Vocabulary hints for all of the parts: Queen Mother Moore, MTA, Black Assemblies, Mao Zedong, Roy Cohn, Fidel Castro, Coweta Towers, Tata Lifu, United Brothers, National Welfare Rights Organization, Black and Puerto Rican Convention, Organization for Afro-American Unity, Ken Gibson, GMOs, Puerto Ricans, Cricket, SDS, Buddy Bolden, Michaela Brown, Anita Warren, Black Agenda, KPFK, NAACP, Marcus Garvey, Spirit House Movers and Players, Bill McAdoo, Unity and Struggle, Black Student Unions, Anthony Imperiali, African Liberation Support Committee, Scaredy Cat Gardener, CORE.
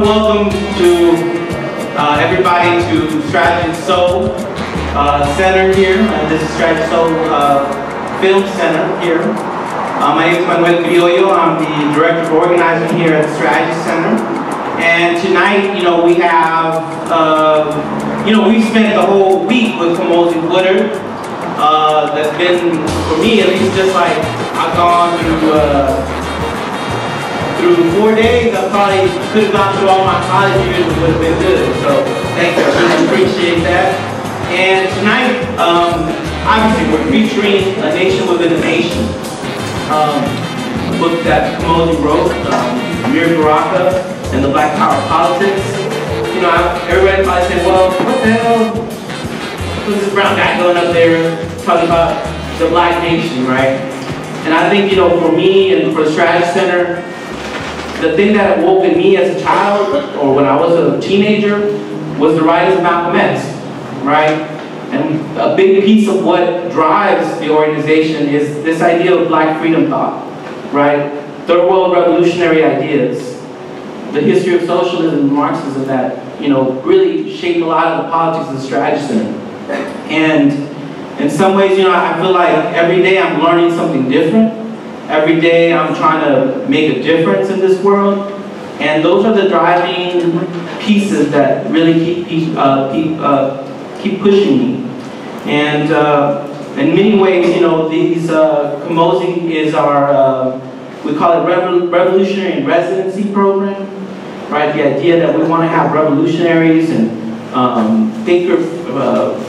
Everyone, welcome to everybody to Strategic Soul Center here. This is Strategic Soul Film Center here. My name is Manuel Criollo. I'm the Director of Organizing here at the Strategic Center. And tonight, you know, we have, we spent the whole week with Komozi Woodard. That's been, for me at least, just like I've gone through through 4 days, I probably could have gone through all my college years and would have been good. So thank you, I appreciate that. And tonight, obviously we're featuring A Nation Within a Nation, a book that Komozi wrote, Amiri Baraka and the Black Power of Politics. You know, everybody probably said, well, what the hell? Who's this brown guy going up there talking about the Black nation, right? And I think, you know, for me and for the Strategic Center, the thing that awoke in me as a child, or when I was a teenager, was the writings of Malcolm X, right? And a big piece of what drives the organization is this idea of Black freedom thought, right? Third world revolutionary ideas, the history of socialism and Marxism that, you know, really shaped a lot of the politics of the Strategic Center. And in some ways, you know, I feel like every day I'm learning something different. Every day I'm trying to make a difference in this world. And those are the driving pieces that really keep pushing me. And in many ways, you know, these Komozi is our, we call it Revolutionary and Residency Program, right? The idea that we want to have revolutionaries and thinkers of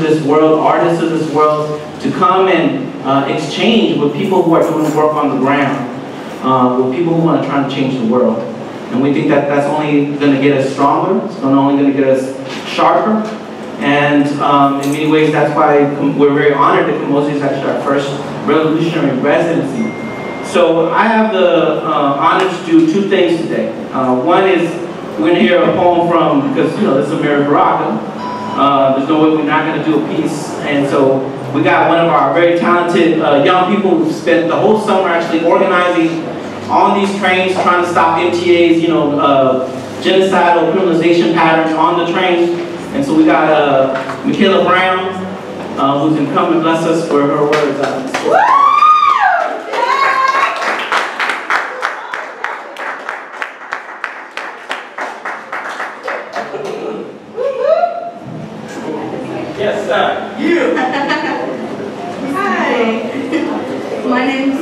this world, artists of this world, to come and exchange with people who are doing work on the ground, with people who want to try and change the world. And we think that that's only going to get us stronger, it's not only going to get us sharper, and in many ways that's why we're very honored that Komozi is actually our first revolutionary residency. So I have the honor to do two things today. One is we're going to hear a poem from, because you know this is Amiri Baraka, there's no way we're not going to do a piece, and so we got one of our very talented young people who spent the whole summer actually organizing on these trains, trying to stop MTA's, you know, genocidal criminalization patterns on the trains. And so we got Michaela Brown, who's going to come and bless us for her words. Yes, sir. You. My name's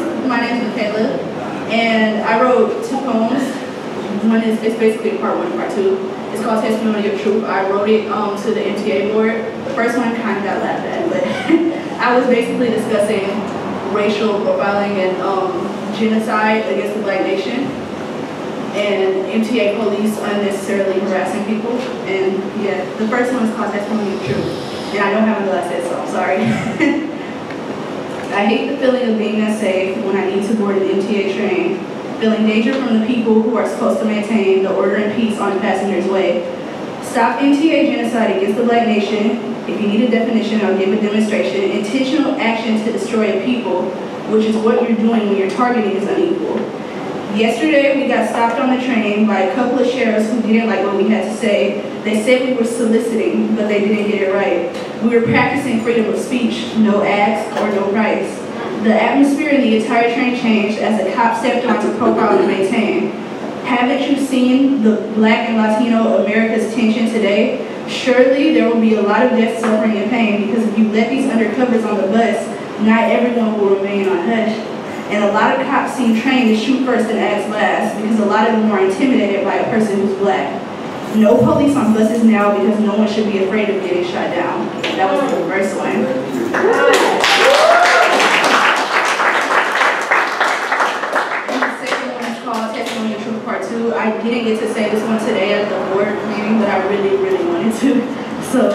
Michaela, and I wrote two poems. One is, it's basically part one and part two. It's called Testimony of Truth. I wrote it to the MTA board. The first one kind of got laughed at, but I was basically discussing racial profiling and genocide against the Black nation, and MTA police unnecessarily harassing people. And yeah, the first one is called Testimony of Truth. And I don't have my glasses, so I'm sorry. I hate the feeling of being unsafe when I need to board an MTA train, feeling danger from the people who are supposed to maintain the order and peace on the passenger's way. Stop MTA genocide against the Black nation. If you need a definition, I'll give a demonstration. Intentional action to destroy a people, which is what you're doing when your targeting is unequal. Yesterday, we got stopped on the train by a couple of sheriffs who didn't like what we had to say. They said we were soliciting, but they didn't get it right. We were practicing freedom of speech, no ask or no price. The atmosphere in the entire train changed as a cop stepped on to profile and maintain. Haven't you seen the Black and Latino America's tension today? Surely there will be a lot of death, suffering, and pain, because if you let these undercovers on the bus, not everyone will remain on hush. And a lot of cops seem trained to shoot first and ask last, because a lot of them are intimidated by a person who's Black. No police on buses now, because no one should be afraid of getting shot down. That was the first one. And the second one is called Testimony of Truth Part 2. I didn't get to say this one today at the board meeting, but I really, really wanted to. So,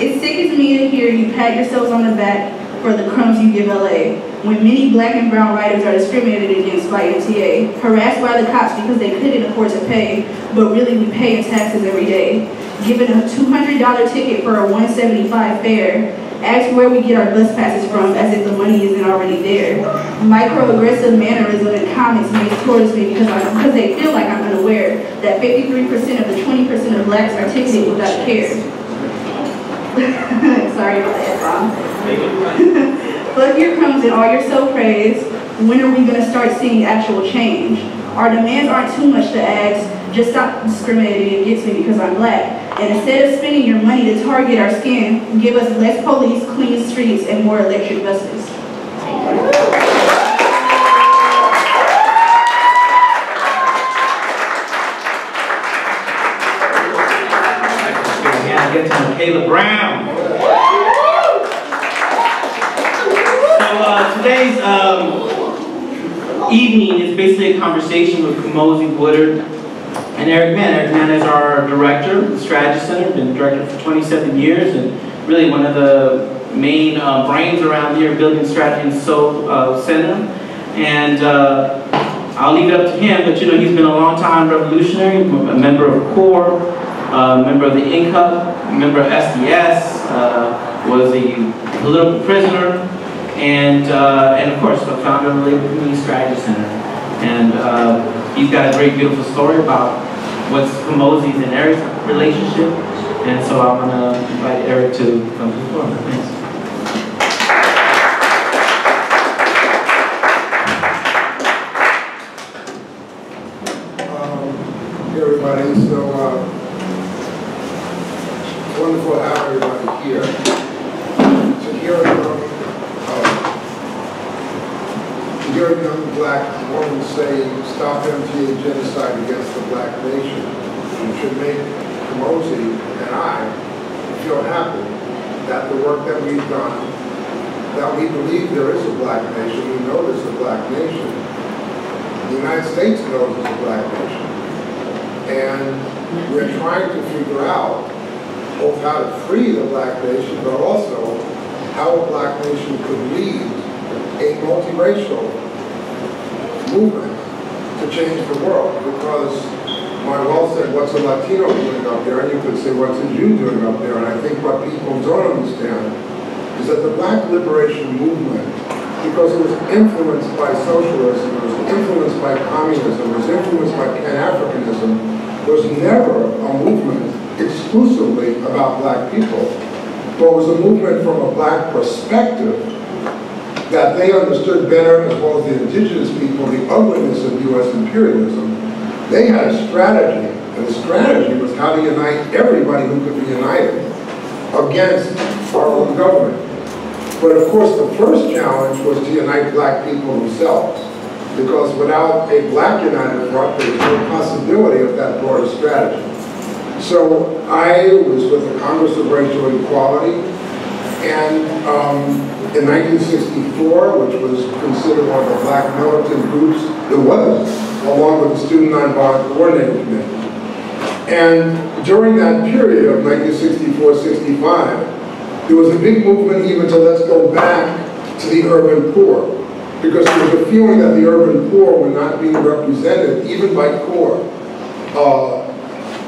it sickens me to hear you pat yourselves on the back for the crumbs you give LA, when many Black and brown writers are discriminated against by MTA, harassed by the cops because they couldn't afford to pay, but really we pay in taxes every day, given a $200 ticket for a $175 fare, Ask where we get our bus passes from, as if the money isn't already there. Microaggressive mannerism and comments made towards me because they feel like I'm unaware that 53% of the 20% of blacks are ticketed without care. Sorry about that, Bob. But here comes in all your self-praise. When are we going to start seeing actual change? Our demands aren't too much to ask. Just stop discriminating against me because I'm black. And instead of spending your money to target our skin, give us less police, clean streets, and more electric buses. I get to Michaela Brown. So today's evening is basically a conversation with Komozi Woodard and Eric Mann. Eric Mann is our director of the Strategy Center, been director for 27 years, and really one of the main brains around here building strategy and so center. And I'll leave it up to him, but you know, he's been a long time revolutionary, a member of CORE, a member of the INCUP, a member of SDS, was a political prisoner, and of course, the founder of the Labor Community Strategy Center. And he's got a great, beautiful story about what's Komozi's and Eric's relationship, and so I'm going to invite Eric to come to the floor. Thanks. Hey everybody, so it's wonderful to have everybody here. To hear from a young black woman say, stop MTA genocide against the black nation, it should make Komozi and I feel happy that the work that we've done, that we believe there is a black nation, we know there's a black nation, the United States knows there's a black nation, and we're trying to figure out both how to free the black nation, but also how a black nation could lead a multiracial movement to change the world, because Manuel said, what's a Latino doing up there? And you could say, what's a Jew doing up there? And I think what people don't understand is that the black liberation movement, because it was influenced by socialism, it was influenced by communism, it was influenced by Pan-Africanism, was never a movement exclusively about black people, but was a movement from a black perspective that they understood better, as well as the indigenous people, the ugliness of U.S. imperialism. They had a strategy, and the strategy was how to unite everybody who could be united against our own government. But of course, the first challenge was to unite black people themselves, because without a black united front, there was no possibility of that broader strategy. So I was with the Congress of Racial Equality, and in 1964, which was considered one of the black militant groups, it was, along with the Student Nonviolent Coordinating Committee. And during that period of 1964-65, there was a big movement even to let's go back to the urban poor, because there was a feeling that the urban poor were not being represented, even by CORE, although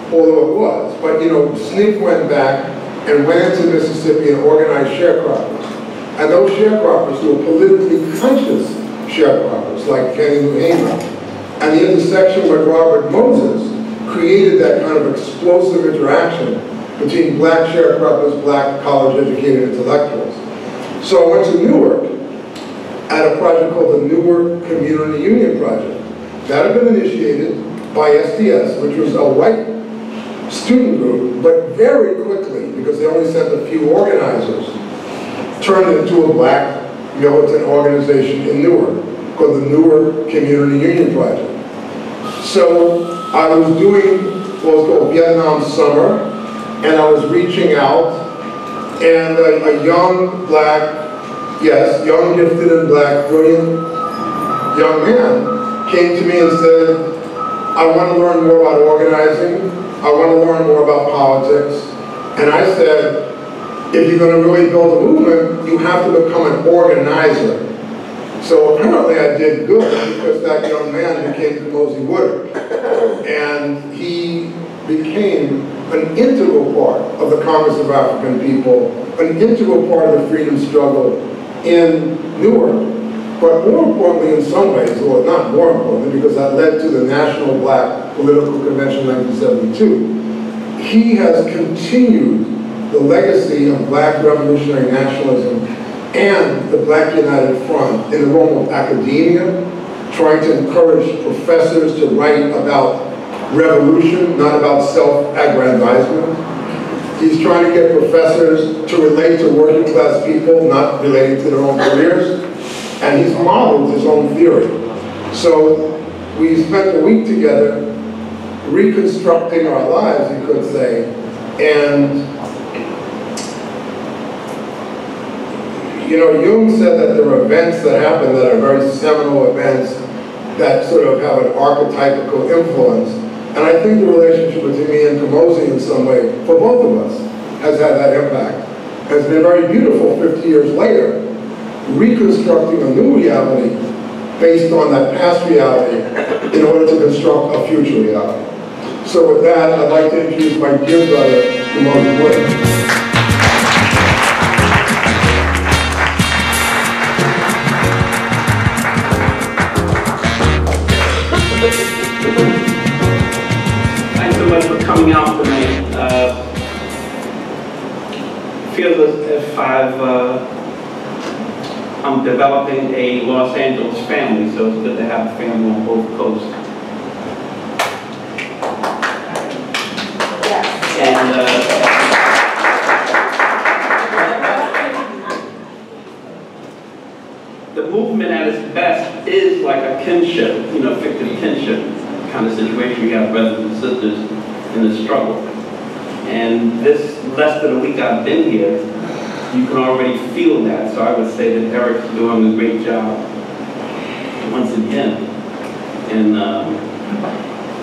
it was. But you know, SNCC went back and went into Mississippi and organized sharecroppers. And those sharecroppers were politically conscious sharecroppers, like Fannie Lou Hamer. And the intersection where Robert Moses created that kind of explosive interaction between black sharecroppers, black college-educated intellectuals. So I went to Newark at a project called the Newark Community Union Project. That had been initiated by SDS, which was a white student group, but very quickly, because they only sent a few organizers, turned it into a black militant organization in Newark called the Newark Community Union Project. So I was doing what was called Vietnam Summer, and I was reaching out, and a young black, yes, young, gifted, and black, brilliant young man came to me and said, I want to learn more about organizing. I want to learn more about politics. And I said, if you're going to really build a movement, you have to become an organizer. So apparently I did good, because that young man became Komozi Woodard. And he became an integral part of the Congress of African People, an integral part of the freedom struggle in Newark. But more importantly, in some ways, or not more importantly, because I led to the National Black Political Convention in 1972, he has continued the legacy of black revolutionary nationalism and the Black United Front in the realm of academia, trying to encourage professors to write about revolution, not about self-aggrandizement. He's trying to get professors to relate to working class people, not relating to their own careers. And he's modeled his own theory. So we spent a week together reconstructing our lives, you could say, and you know, Jung said that there are events that happen that are very seminal events that sort of have an archetypical influence. And I think the relationship between me and Komozi in some way, for both of us, has had that impact. It's been very beautiful 50 years later, reconstructing a new reality based on that past reality in order to construct a future reality. So with that, I'd like to introduce my dear brother, Komozi Woodard. Thanks so much for coming out for me. I feel as if I'm developing a Los Angeles family, so it's good to have a family on both coasts. And the movement at its best is like a kinship, you know, fictive kinship kind of situation. You have brothers and sisters in the struggle. And this less than a week I've been here, you can already feel that, so I would say that Eric's doing a great job once again. And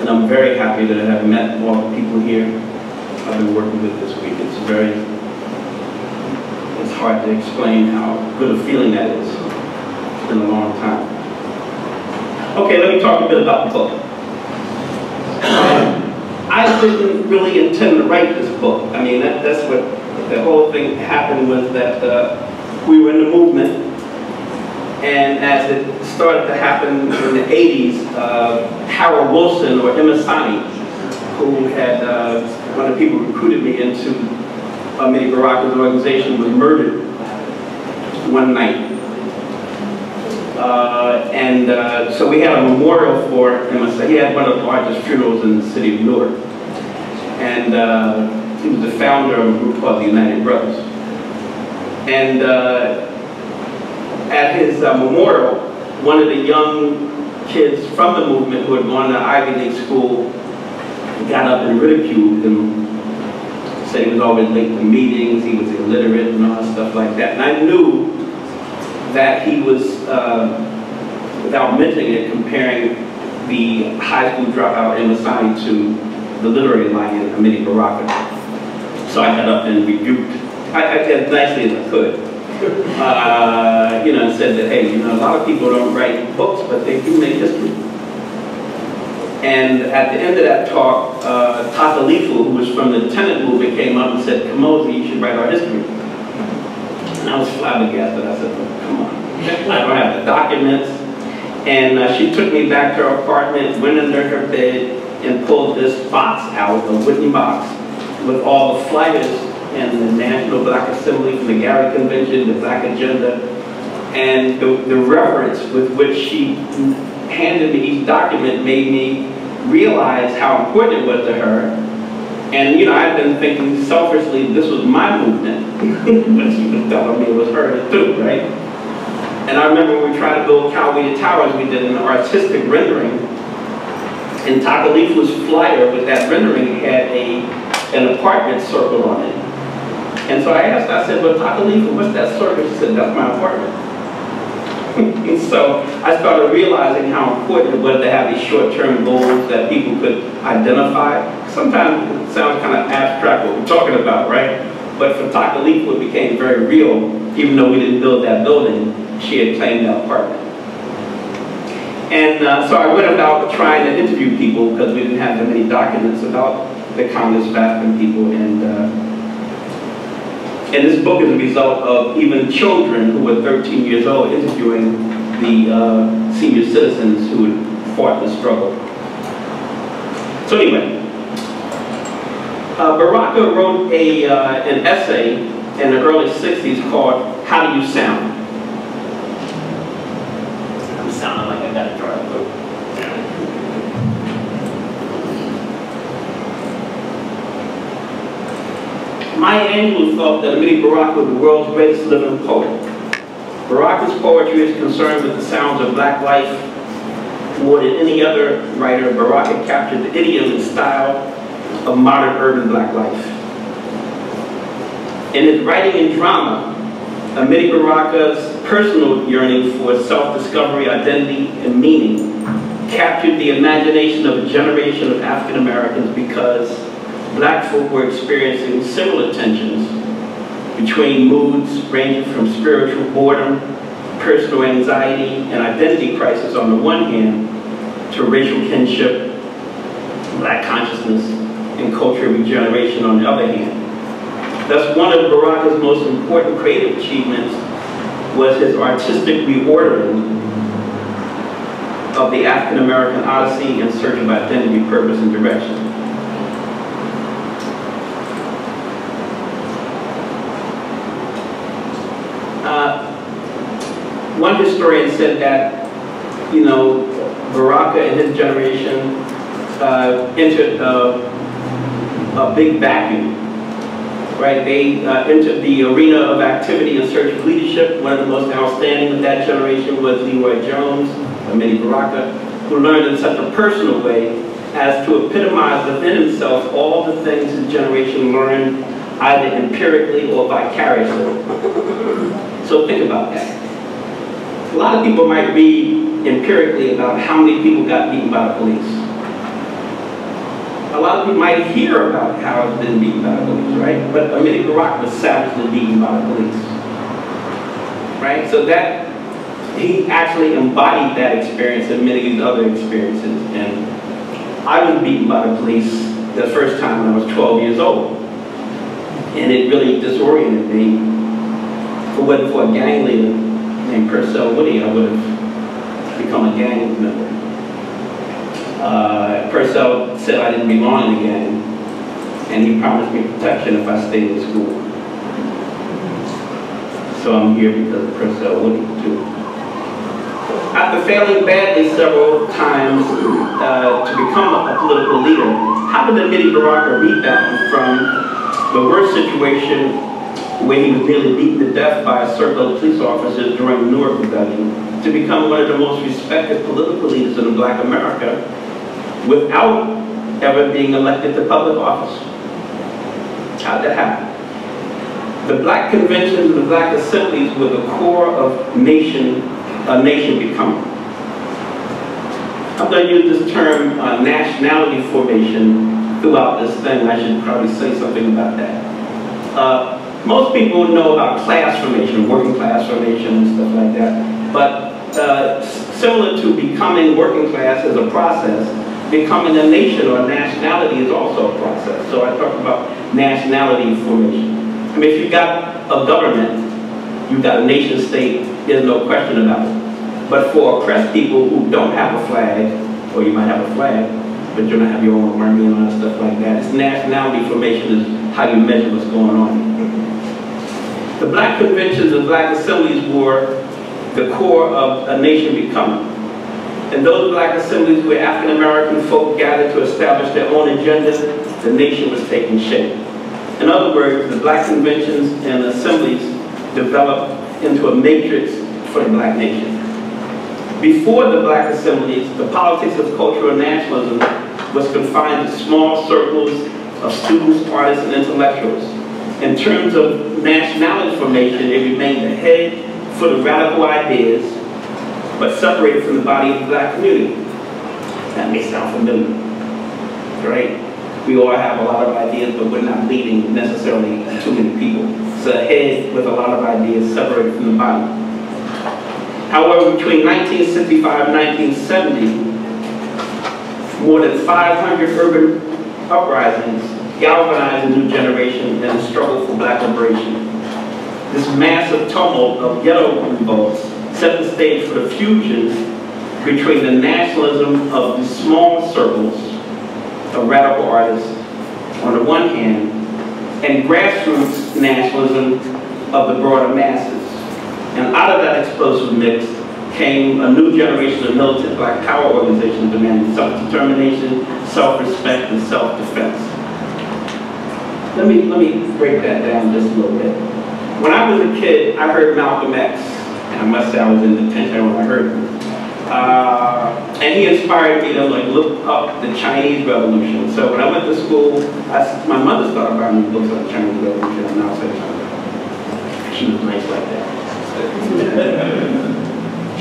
I'm very happy that I have met all the people here I've been working with this week. It's hard to explain how good a feeling that is. It's been a long time. Okay, let me talk a bit about the book. I didn't really intend to write this book. I mean, that's what. The whole thing happened was that we were in the movement, and as it started to happen in the 80s, Harold Wilson, or Emisani, who had, one of the people who recruited me into Amiri Baraka's organization, was murdered one night. So we had a memorial for Emisani. He had one of the largest funerals in the city of Newark. And he was the founder of a group called the United Brothers. And at his memorial, one of the young kids from the movement who had gone to Ivy League school got up and ridiculed him, said he was always late to meetings, he was illiterate and all that stuff like that. And I knew that he was, without mentioning it, comparing the high school dropout Emisani to the literary lion, Amiri Baraka. So I got up and rebuked. I as nicely as I could. You know, and said that, hey, you know, a lot of people don't write books, but they do make history. And at the end of that talk, Tata Lifu, who was from the tenant movement, came up and said, Komozi, you should write our history. And I was flabbergasted. I said, well, come on. I don't have the documents. And she took me back to her apartment, went under her bed, and pulled this box out, a wooden box, with all the flyers and the National Black Assembly from the Gary Convention, the Black Agenda, and the reverence with which she handed me each document made me realize how important it was to her. And you know, I've been thinking selfishly this was my movement, but she was telling me it was hers too, right? And I remember when we tried to build Coweta Towers, we did an artistic rendering, and Taka Lifu's flyer with that rendering had an apartment circle on it. And so I asked, I said, well, Tata Lifu, what's that circle? She said, that's my apartment. And so I started realizing how important it was to have these short-term goals that people could identify. Sometimes it sounds kind of abstract what we're talking about, right? But for Tata Lifu, it became very real. Even though we didn't build that building, she had claimed that apartment. And so I went about trying to interview people because we didn't have that many documents about the Congress of African People. And this book is a result of even children who were 13 years old interviewing the senior citizens who had fought the struggle. So anyway, Baraka wrote a, an essay in the early 60s called How Do You Sound? I'm sounding like I got a dry throat. Maya Angelou thought that Amiri Baraka was the world's greatest living poet. Baraka's poetry is concerned with the sounds of black life. More than any other writer, Baraka captured the idiom and style of modern urban black life. In his writing and drama, Amiri Baraka's personal yearning for self-discovery, identity, and meaning captured the imagination of a generation of African Americans because black folk were experiencing similar tensions between moods ranging from spiritual boredom, personal anxiety, and identity crisis on the one hand, to racial kinship, black consciousness, and cultural regeneration on the other hand. Thus, one of Baraka's most important creative achievements was his artistic reordering of the African American Odyssey in search of identity, purpose, and direction. One historian said that, you know, Baraka and his generation entered a big vacuum. Right, they entered the arena of activity in search of leadership. One of the most outstanding of that generation was Leroy Jones, Amiri Baraka, who learned in such a personal way as to epitomize within himself all the things his generation learned either empirically or vicariously. So think about that. A lot of people might read empirically about how many people got beaten by the police. A lot of people might hear about how it's been beaten by the police, right? But Amiri Baraka was savagely beaten by the police, right? So that, he actually embodied that experience and many of these other experiences. And I was beaten by the police the first time when I was 12 years old. And it really disoriented me. If it wasn't for a gang leader named Purcell Woody, I would have become a gang member. Purcell said I didn't belong in the gang, and he promised me protection if I stayed in school. So I'm here because of Purcell Woody too. After failing badly several times to become a political leader, how did Amiri Baraka rebound from the worst situation where he was nearly beaten to death by a circle of police officers during the Newark Rebellion to become one of the most respected political leaders in black America, without ever being elected to public office? How'd that happen? The Black Conventions and the Black Assemblies were the core of a nation becoming. I'm going to use this term nationality formation throughout this thing. I should probably say something about that. Most people know about class formation, working class formation and stuff like that. But similar to becoming working class as a process, becoming a nation or nationality is also a process. So I talk about nationality formation. I mean, if you've got a government, you've got a nation state, there's no question about it. But for oppressed people who don't have a flag, or you might have a flag, but you don't have your own army and all that stuff like that, it's nationality formation is how you measure what's going on. The Black Conventions and Black Assemblies were the core of a nation becoming. In those black assemblies where African American folk gathered to establish their own agendas, the nation was taking shape. In other words, the black conventions and assemblies developed into a matrix for the black nation. Before the black assemblies, the politics of cultural nationalism was confined to small circles of students, artists, and intellectuals. In terms of nationality formation, it remained the head for the radical ideas, but separated from the body of the black community. That may sound familiar, right? We all have a lot of ideas, but we're not leading necessarily too many people. It's a head with a lot of ideas separated from the body. However, between 1965 and 1970, more than 500 urban uprisings galvanized a new generation in the struggle for black liberation. This massive tumult of ghetto revolts set the stage for the fusion between the nationalism of the small circles of radical artists on the one hand and grassroots nationalism of the broader masses. And out of that explosive mix came a new generation of militant black power organizations demanding self-determination, self-respect, and self-defense. Let me break that down just a little bit. When I was a kid, I heard Malcolm X, and I must say I was in detention when I heard him. And he inspired me to like look up the Chinese Revolution. So when I went to school, my mother started buying me books on the Chinese Revolution, and I was like, she was nice like that.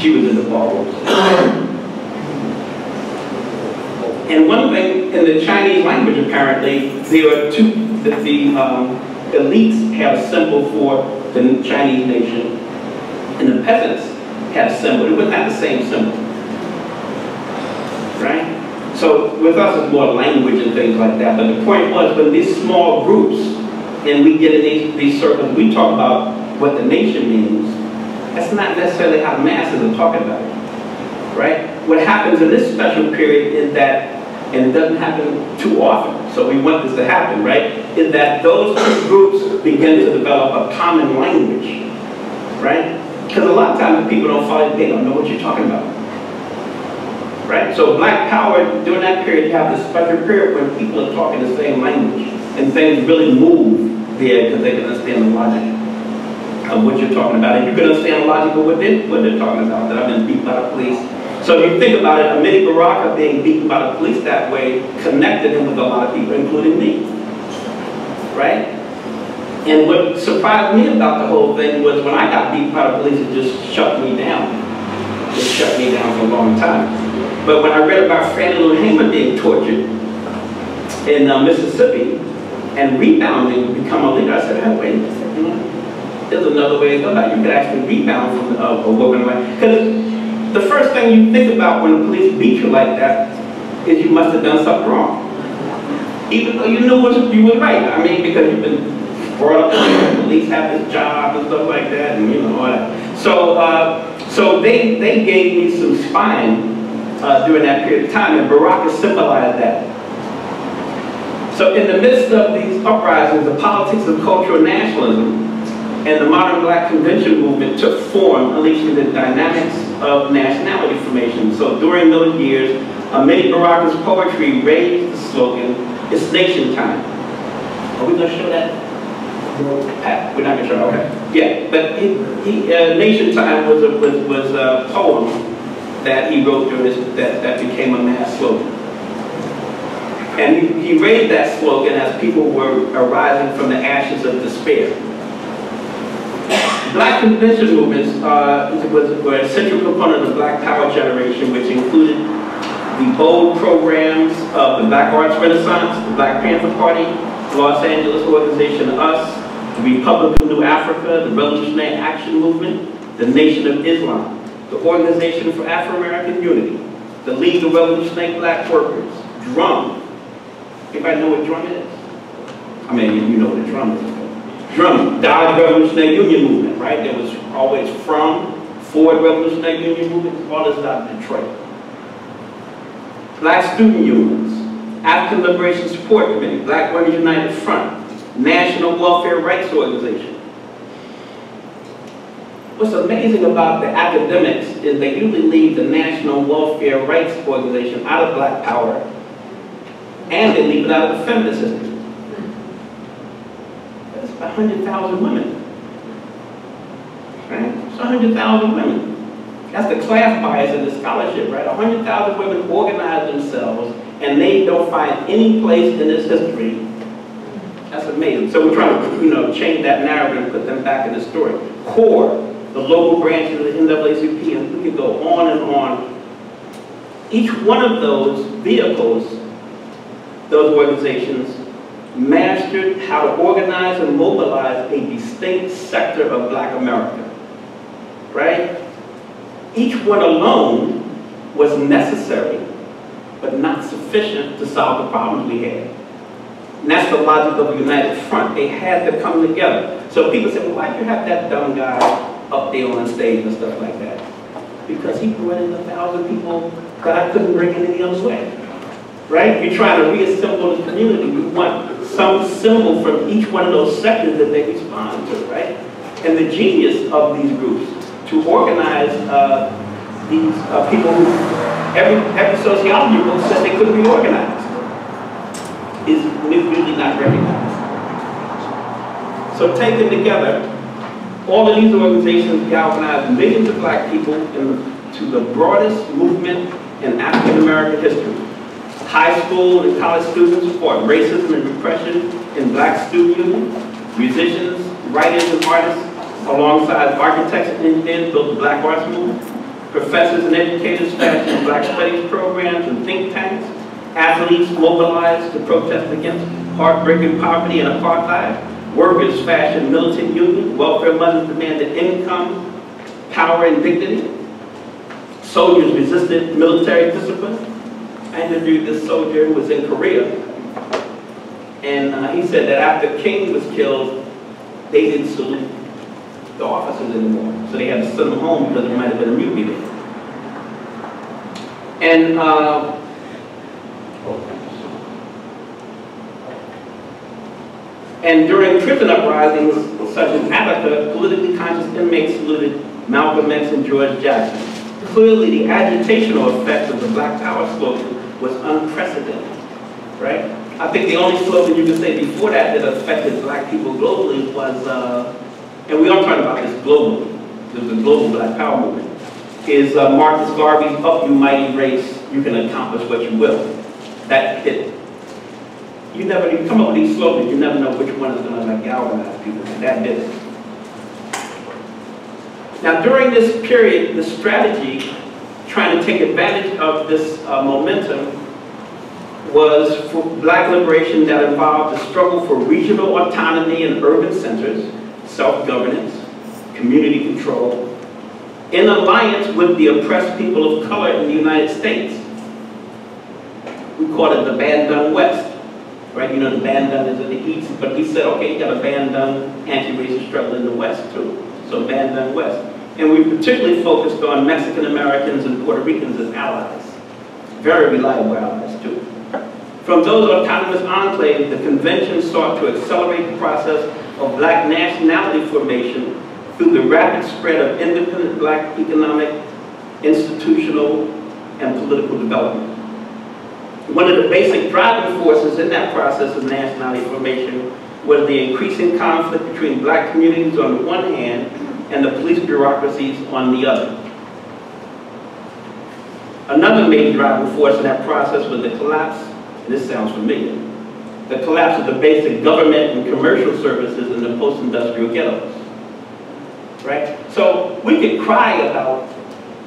She was in the ballroom. And one thing in the Chinese language, apparently, there are two that the elites have a symbol for the Chinese nation, and the peasants have a symbol. It was not the same symbol, right? So with us, it's more language and things like that. But the point was, when these small groups, and we get in these circles, we talk about what the nation means. That's not necessarily how the masses are talking about it, right? What happens in this special period is that, and it doesn't happen too often, so we want this to happen, right? Is that those two groups begin to develop a common language, right? Because a lot of times people don't follow, they don't know what you're talking about, right? So black power, during that period, you have this special period when people are talking the same language, and things really move there because they can understand the logic of what you're talking about, and you can understand the logic of what they're talking about, that I've been beat by the police. So if you think about it, Amiri Baraka being beaten by the police that way connected him with a lot of people, including me, right? And what surprised me about the whole thing was when I got beaten by the police, it just shut me down. It shut me down for a long time. But when I read about Fannie Lou Hamer being tortured in Mississippi and rebounding to become a leader, I said, hey, wait a minute, there's another way to go about it. You could actually rebound from a woman, right? Because the first thing you think about when the police beat you like that is you must have done something wrong. Even though you knew you were right. I mean, because you've been brought up to the police have this job and stuff like that, and you know all that. So, so they gave me some spine during that period of time, and Baraka symbolized that. So in the midst of these uprisings, the politics of cultural nationalism and the modern black convention movement took form, unleashing the dynamics of nationality formation. So during those years, Amiri Baraka's poetry raised the slogan, it's nation time. Are we going to show that? We're not going to show that, okay. Yeah, but nation time was a poem that he wrote during this, that became a mass slogan. And he raised that slogan as people were arising from the ashes of despair. Black convention movements were a central component of the black power generation, which included the bold programs of the Black Arts Renaissance, the Black Panther Party, the Los Angeles organization US, the Republic of New Africa, the Revolutionary Action Movement, the Nation of Islam, the Organization for Afro-American Unity, the League of Revolutionary Black Workers, DRUM. Anybody know what DRUM is? I mean, you know what DRUM is. DRUM, Dodge Revolutionary Union Movement, right? There was always from Ford Revolutionary Union Movement, all this out of Detroit. Black Student Unions, African Liberation Support Committee, Black Women's United Front, National Welfare Rights Organization. What's amazing about the academics is they usually leave the National Welfare Rights Organization out of black power, and they leave it out of the feminist history. 100,000 women, right? It's 100,000 women. That's the class bias in the scholarship, right? 100,000 women organized themselves, and they don't find any place in this history. That's amazing. So we're trying to, change that narrative and put them back in the story. CORE, the local branches of the NAACP, and we can go on and on. Each one of those vehicles, those organizations, mastered how to organize and mobilize a distinct sector of black America, right? Each one alone was necessary, but not sufficient to solve the problems we had. National Black United Front, they had to come together. So people said, well, why do you have that dumb guy up there on stage and stuff like that? Because he brought in 1,000 people that I couldn't bring in any other way. Right? You're trying to reassemble the community. You want some symbol from each one of those sections that they respond to, right? And the genius of these groups to organize these people who, every sociology group said they couldn't be organized, is really not recognized. So taken together, all of these organizations galvanized millions of black people to the broadest movement in African American history. High school and college students fought racism and repression in Black Student Unions. Musicians, writers, and artists, alongside architects and engineers, built the Black Arts Movement. Professors and educators fashioned Black Studies programs and think tanks. Athletes mobilized to protest against heartbreaking poverty and apartheid. Workers fashioned militant unions. Welfare mothers demanded income, power, and dignity. Soldiers resisted military discipline. I interviewed this soldier who was in Korea, and he said that after King was killed, they didn't salute the officers anymore. So they had to send them home because there might have been a mutiny there. And during prison uprisings, such as Attica, politically conscious inmates saluted Malcolm X and George Jackson. Clearly, the agitational effect of the Black Power slogan was unprecedented, right? I think the only slogan you could say before that that affected black people globally was, and we are talking about this globally, there's a global Black Power movement, is Marcus Garvey's, "Up you mighty race, you can accomplish what you will." That hit. You never even come up with these slogans, you never know which one is going to like galvanize people, and that did it. Now during this period, the strategy, trying to take advantage of this momentum, was for black liberation that involved the struggle for regional autonomy in urban centers, self-governance, community control, in alliance with the oppressed people of color in the United States. We called it the Bandung West. Right, you know, the Bandung is in the East, but we said, okay, you got a Bandung anti-racist struggle in the West too. So Bandung West. And we particularly focused on Mexican Americans and Puerto Ricans as allies. Very reliable allies too. From those autonomous enclaves, the convention sought to accelerate the process of black nationality formation through the rapid spread of independent black economic, institutional, and political development. One of the basic driving forces in that process of nationality formation was the increasing conflict between black communities on the one hand and the police bureaucracies on the other. Another main driving force in that process was the collapse, and this sounds familiar, the collapse of the basic government and commercial services in the post-industrial ghettos. Right? So we could cry about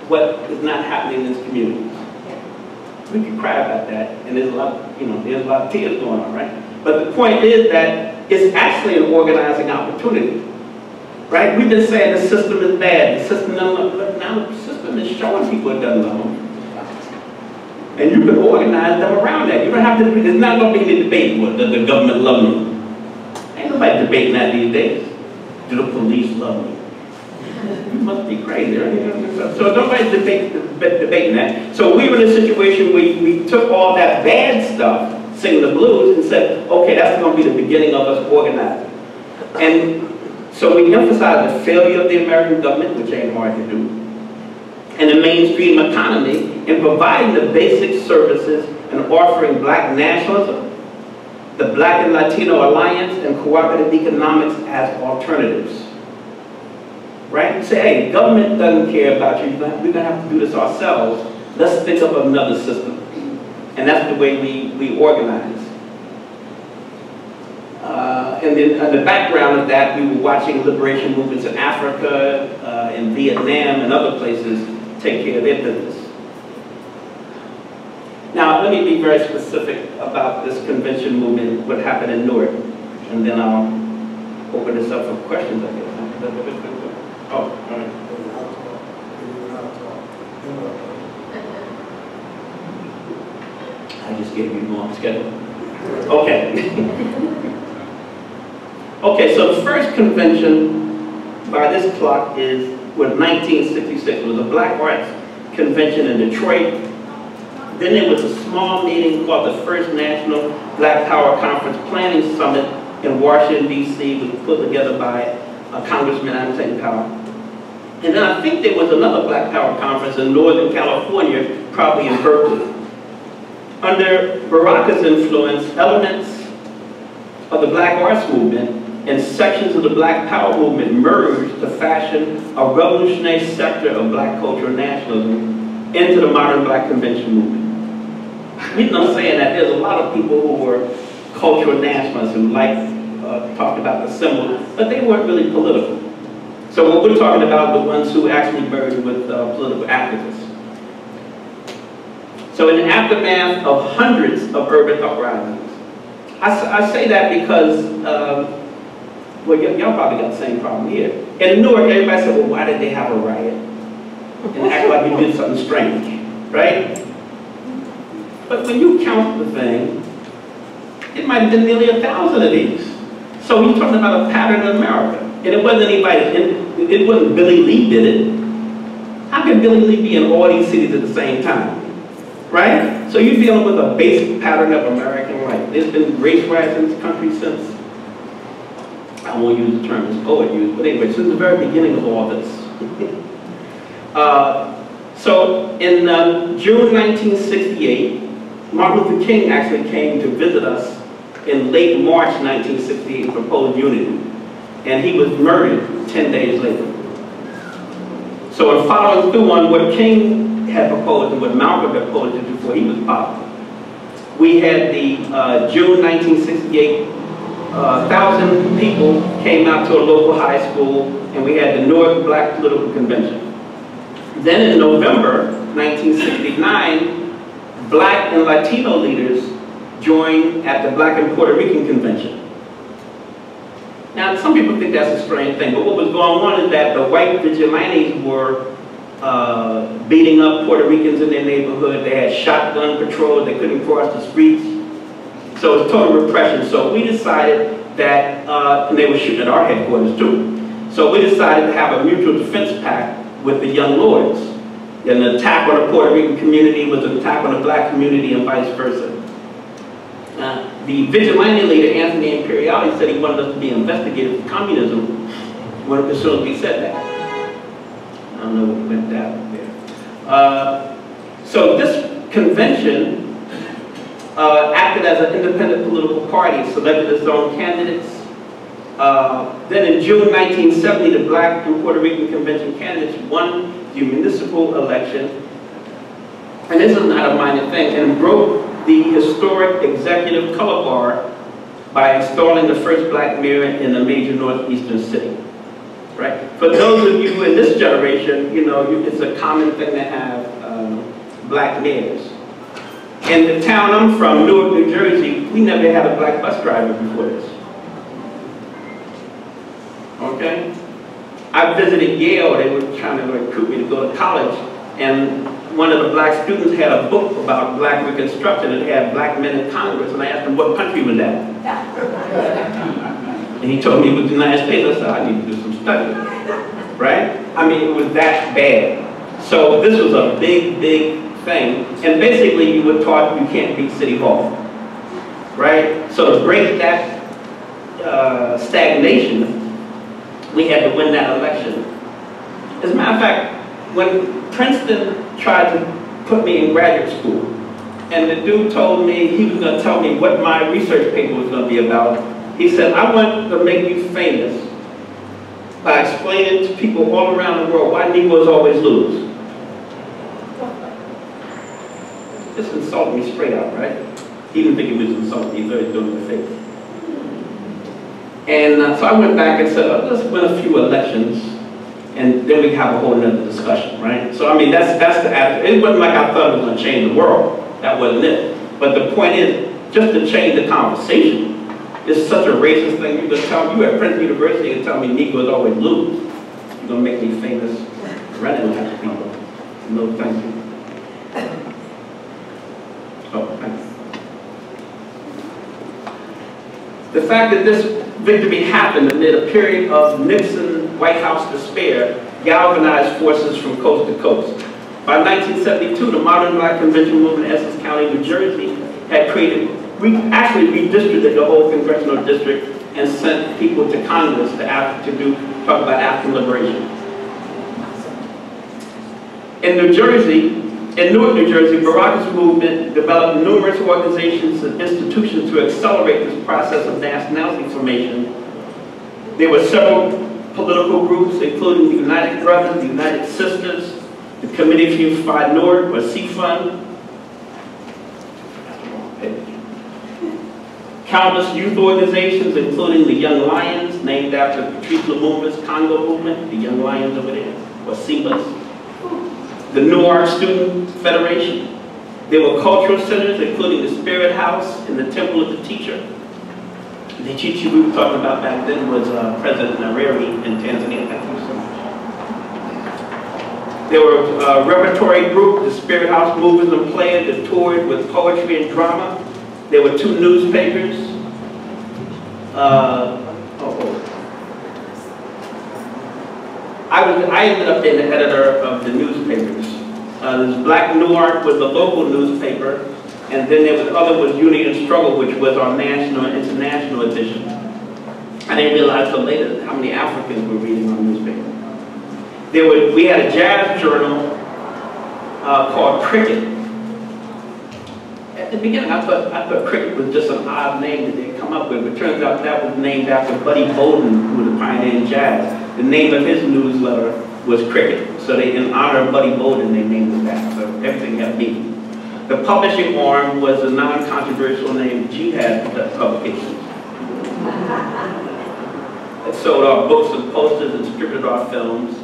what is not happening in these communities. We can cry about that, and there's a lot, you know, there's a lot of tears going on, right? But the point is that it's actually an organizing opportunity, right? We've been saying the system is bad, the system doesn't love, now the system is showing people it doesn't love them. And you can organize them around that. You don't have to, there's not going to be any debate whether the government love me. Ain't nobody debating that these days. Do the police love me? You must be crazy, right? So nobody's debating that. So we were in a situation where we took all that bad stuff, singing the blues, and said, okay, that's going to be the beginning of us organizing. And so we emphasized the failure of the American government, which ain't hard to do, and the mainstream economy in providing the basic services and offering black nationalism, the Black and Latino Alliance, and cooperative economics as alternatives. Right? Say, hey, government doesn't care about you. We're going to have to do this ourselves. Let's think up another system. And that's the way we organize. And then on the background of that, we were watching liberation movements in Africa, in Vietnam, and other places take care of their business. Now, let me be very specific about this convention movement, what happened in Newark. And then I'll open this up for questions, I guess. Oh, all right. I just gave you more schedule. Okay. Okay, so the first convention by this clock is 1966. It was a Black Arts Convention in Detroit. Then there was a small meeting called the First National Black Power Conference Planning Summit in Washington, D.C., which was put together by Congressman Anton Powell. And then I think there was another Black Power Conference in Northern California, probably in Berkeley. Under Baraka's influence, elements of the Black Arts Movement and sections of the Black Power Movement merged to fashion a revolutionary sector of Black cultural nationalism into the modern Black Convention movement. The reason I'm saying that, there's a lot of people who were cultural nationalists who talked about the symbol, but they weren't really political. So what we're talking about are the ones who actually merged with political activists. So in the aftermath of hundreds of urban uprisings, I say that because, well, y'all probably got the same problem here. In Newark, everybody said, well, why did they have a riot? And act like we did something strange, right? But when you count the thing, it might have been nearly 1,000 of these. So we're talking about a pattern in America. And it wasn't anybody, it wasn't Billy Lee did it. How can Billy Lee be in all these cities at the same time? Right? So you're dealing with a basic pattern of American life. There's been race riots in this country since, I won't use the term as poet used, but anyway, since the very beginning of all this. So in June 1968, Martin Luther King actually came to visit us in late March 1968 and proposed unity. And he was murdered 10 days later. So in following through on what King had proposed and what Malcolm had proposed before he was popular, we had the June 1968, 1,000 people came out to a local high school, and we had the Newark Black Political Convention. Then in November 1969, Black and Latino leaders joined at the Black and Puerto Rican Convention. Now, some people think that's a strange thing, but what was going on is that the white vigilantes were beating up Puerto Ricans in their neighborhood. They had shotgun patrols. They couldn't cross the streets. So it was total repression. So we decided that, and they were shooting at our headquarters too. So we decided to have a mutual defense pact with the Young Lords. An attack on the Puerto Rican community was an attack on the Black community and vice versa. The vigilante leader, Anthony Imperiali, said he wanted us to be investigated for communism when as soon as we said that. I don't know what went down there. So this convention acted as an independent political party, selected its own candidates. Then in June 1970, the Black and Puerto Rican Convention candidates won municipal election, and this is not a minor thing, and broke the historic executive color bar by installing the first black mayor in a major northeastern city. Right? For those of you in this generation, you know, it's a common thing to have black mayors. In the town I'm from, Newark, New Jersey, we never had a black bus driver before this. Okay? I visited Yale, they were trying to recruit me to go to college, and one of the black students had a book about black reconstruction, and it had black men in Congress, and I asked him what country was that? And he told me it was the United States. I said, I need to do some study, right? I mean, it was that bad. So this was a big, big thing, and basically you were taught you can't beat City Hall, right? So to break that stagnation, we had to win that election. As a matter of fact, when Princeton tried to put me in graduate school, and the dude told me, he was going to tell me what my research paper was going to be about, he said, I want to make you famous by explaining to people all around the world why Negroes always lose. This insulted me straight out, right? He didn't think it was insulting, he thought it was doing the favor. And so I went back and said, oh, let's win a few elections, and then we have a whole nother discussion, right? So I mean, that's the attitude. It wasn't like I thought it was going to change the world. That wasn't it. But the point is, just to change the conversation, it's such a racist thing. You just tell me, you at Princeton University and tell me Negroes always lose. You're going to make me famous running like people. No, thank you. Oh, thanks. The fact that this victory happened amid a period of Nixon White House despair galvanized forces from coast to coast. By 1972, the modern Black convention movement in Essex County, New Jersey, had created, actually redistricted the whole congressional district and sent people to Congress to talk about African liberation. In Newark, New Jersey, Baraka's movement developed numerous organizations and institutions to accelerate this process of nationality formation. There were several political groups, including the United Brothers, the United Sisters, the Committee for Unified Newark, or CFUN, countless youth organizations, including the Young Lions, named after Patrice Lumumba's Congo movement, the Young Lions over there, or CIMAS. The Newark Student Federation. There were cultural centers, including the Spirit House and the Temple of the Teacher. The teacher we were talking about back then was President Nyerere in Tanzania. Thank you so much. There were a repertory group, the Spirit House Movers and Players, that toured with poetry and drama. There were two newspapers. I ended up being the editor of the newspapers. This Black Newark was the local newspaper, and then the other was Unity and Struggle, which was our national and international edition. I didn't realize until later how many Africans were reading our newspaper. We had a jazz journal called Cricket. At the beginning, I thought Cricket was just an odd name that they'd come up with, but it turns out that was named after Buddy Bolden, who was a pioneer in jazz. The name of his newsletter was Cricket. So in honor of Buddy Bolden, they named it that. So everything had meaning. The publishing arm was a non-controversial name, Jihad Publications. It sold our books and posters and distributed our films.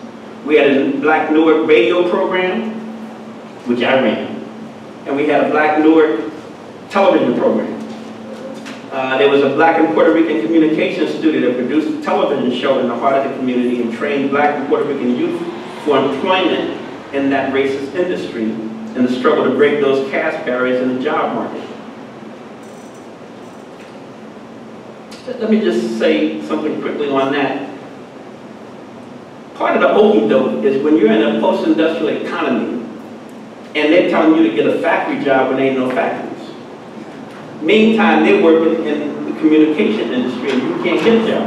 We had a Black Newark radio program, which I ran. And we had a Black Newark television program. There was a Black and Puerto Rican communications studio that produced a television show in the heart of the community and trained Black and Puerto Rican youth for employment in that racist industry and the struggle to break those caste barriers in the job market. Let me just say something quickly on that. Part of the okie-doke is when you're in a post-industrial economy and they're telling you to get a factory job when there ain't no factory. Meantime, they work in the communication industry and you can't get a job,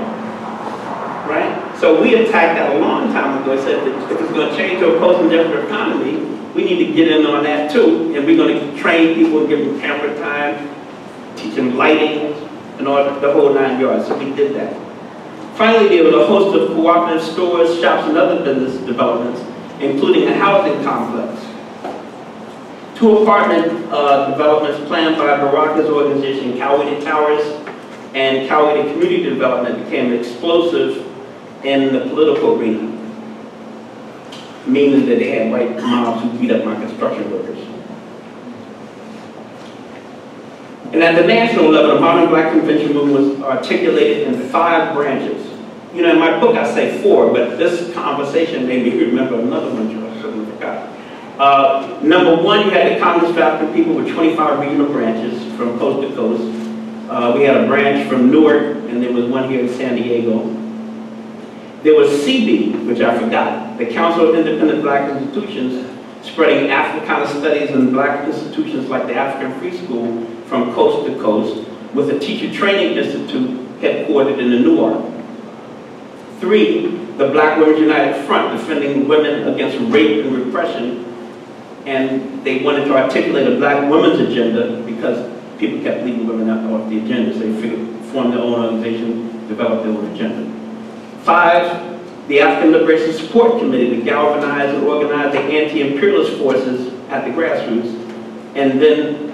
right? So we attacked that a long time ago and said that if it's going to change to a post-industrial economy, we need to get in on that too, and we're going to train people and give them camera time, teach them lighting, and all the whole 9 yards, so we did that. Finally, there was a host of cooperative stores, shops, and other business developments, including a housing complex. Two apartment developments planned by Baraka's organization, Coweta Towers and Coweta Community Development, became explosive in the political arena, meaning that they had white mobs who beat up my construction workers. And at the national level, the modern Black convention movement was articulated in 5 branches. You know, in my book I say 4, but this conversation made me remember another one, George, I shouldn't have forgotten. Number 1, you had the Congress of African People with 25 regional branches from coast to coast. We had a branch from Newark, and there was one here in San Diego. There was CB, which I forgot, the Council of Independent Black Institutions, spreading Africana studies in Black institutions like the African Free School from coast to coast, with a teacher training institute headquartered in the Newark. 3, the Black Women's United Front, defending women against rape and repression. And they wanted to articulate a Black women's agenda because people kept leaving women out off the agenda. So they formed their own organization, developed their own agenda. 5, the African Liberation Support Committee to galvanize and organize the anti-imperialist forces at the grassroots. And then,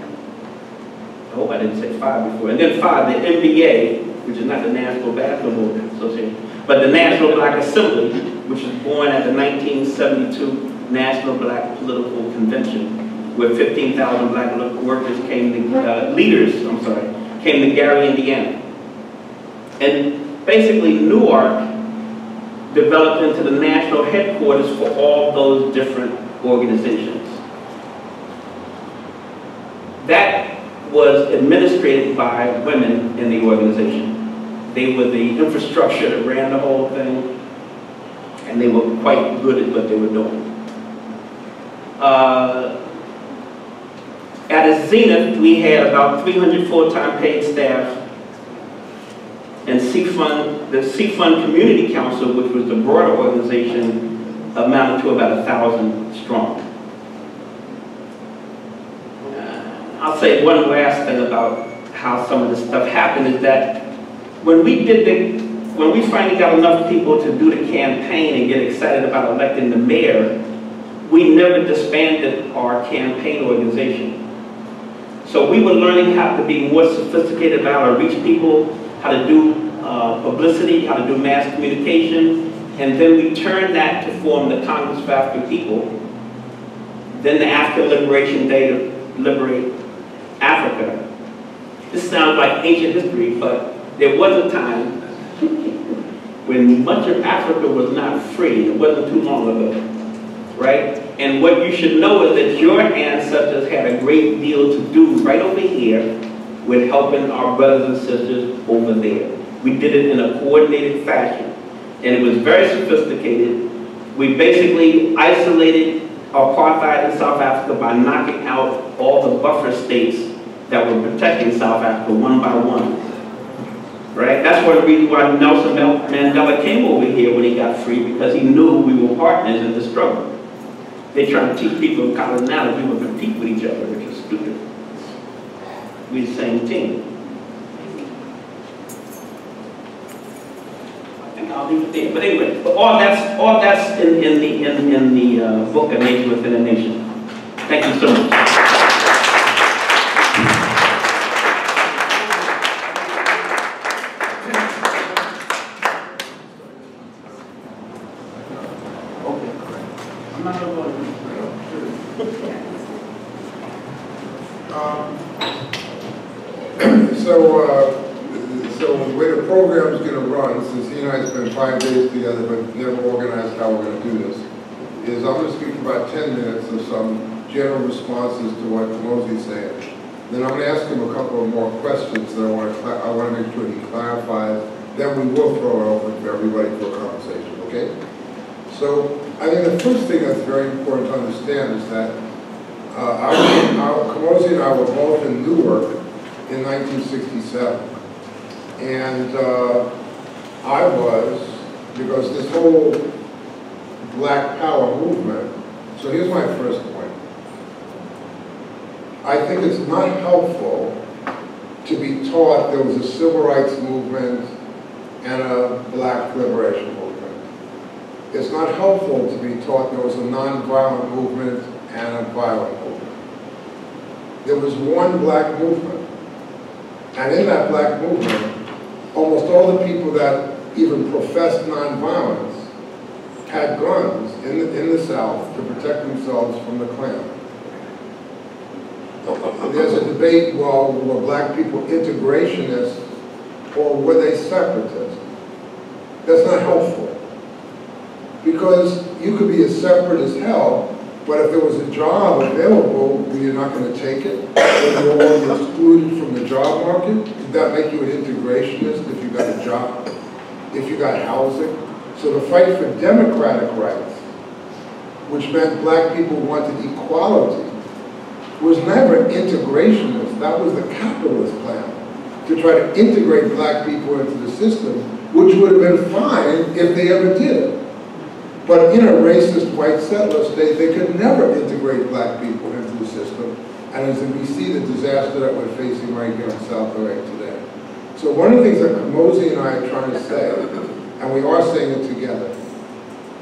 I hope I didn't say 5 before. And then 5, the NBA, which is not the National Basketball Association, but the National Black Assembly, which was born at the 1972 National Black Political Convention, where 15,000 Black workers came to Gary, Indiana. And basically, Newark developed into the national headquarters for all those different organizations. That was administrated by women in the organization. They were the infrastructure that ran the whole thing, and they were quite good at what they were doing. At its zenith, we had about 300 full-time paid staff, and CFUN, the CFUN Community Council, which was the broader organization, amounted to about 1,000 strong. I'll say one last thing about how some of this stuff happened is that when we did the, when we finally got enough people to do the campaign and get excited about electing the mayor, we never disbanded our campaign organization. So we were learning how to be more sophisticated about how to reach people, how to do publicity, how to do mass communication, and then we turned that to form the Congress of African People. Then the African Liberation Day to liberate Africa. This sounds like ancient history, but there was a time when much of Africa was not free. It wasn't too long ago, right? And what you should know is that your ancestors had a great deal to do right over here with helping our brothers and sisters over there. We did it in a coordinated fashion, and it was very sophisticated. We basically isolated apartheid in South Africa by knocking out all the buffer states that were protecting South Africa one by one, right? That's one reason why Nelson Mandela came over here when he got free, because he knew we were partners in the struggle. They try to teach people in college now that we would compete with each other, which is stupid. We're the same team. I think I'll leave it there. But anyway, but all that's in the book A Nation Within a Nation. Thank you so much. General responses to what Komozi said. Then I'm going to ask him a couple of more questions that I want to make sure he clarifies. Then we will throw it open to everybody for a conversation, okay? So I think the first thing that's very important to understand is that Komozi and I were both in Newark in 1967. And I was, because this whole Black Power movement, so here's my first point. I think it's not helpful to be taught there was a civil rights movement and a Black liberation movement. It's not helpful to be taught there was a nonviolent movement and a violent movement. There was one Black movement, and in that Black movement, almost all the people that even professed nonviolence had guns in the South to protect themselves from the Klan. There's a debate, well, were Black people integrationists or were they separatists? That's not helpful. Because you could be as separate as hell, but if there was a job available, you're not going to take it. If you're all excluded from the job market, did that make you an integrationist if you got a job, if you got housing? So the fight for democratic rights, which meant Black people wanted equality, was never integrationist. That was the capitalist plan, to try to integrate Black people into the system, which would have been fine if they ever did. But in a racist white settler state, they could never integrate Black people into the system. And as we see the disaster that we're facing right here in South LA today. So one of the things that Komozi and I are trying to say, and we are saying it together,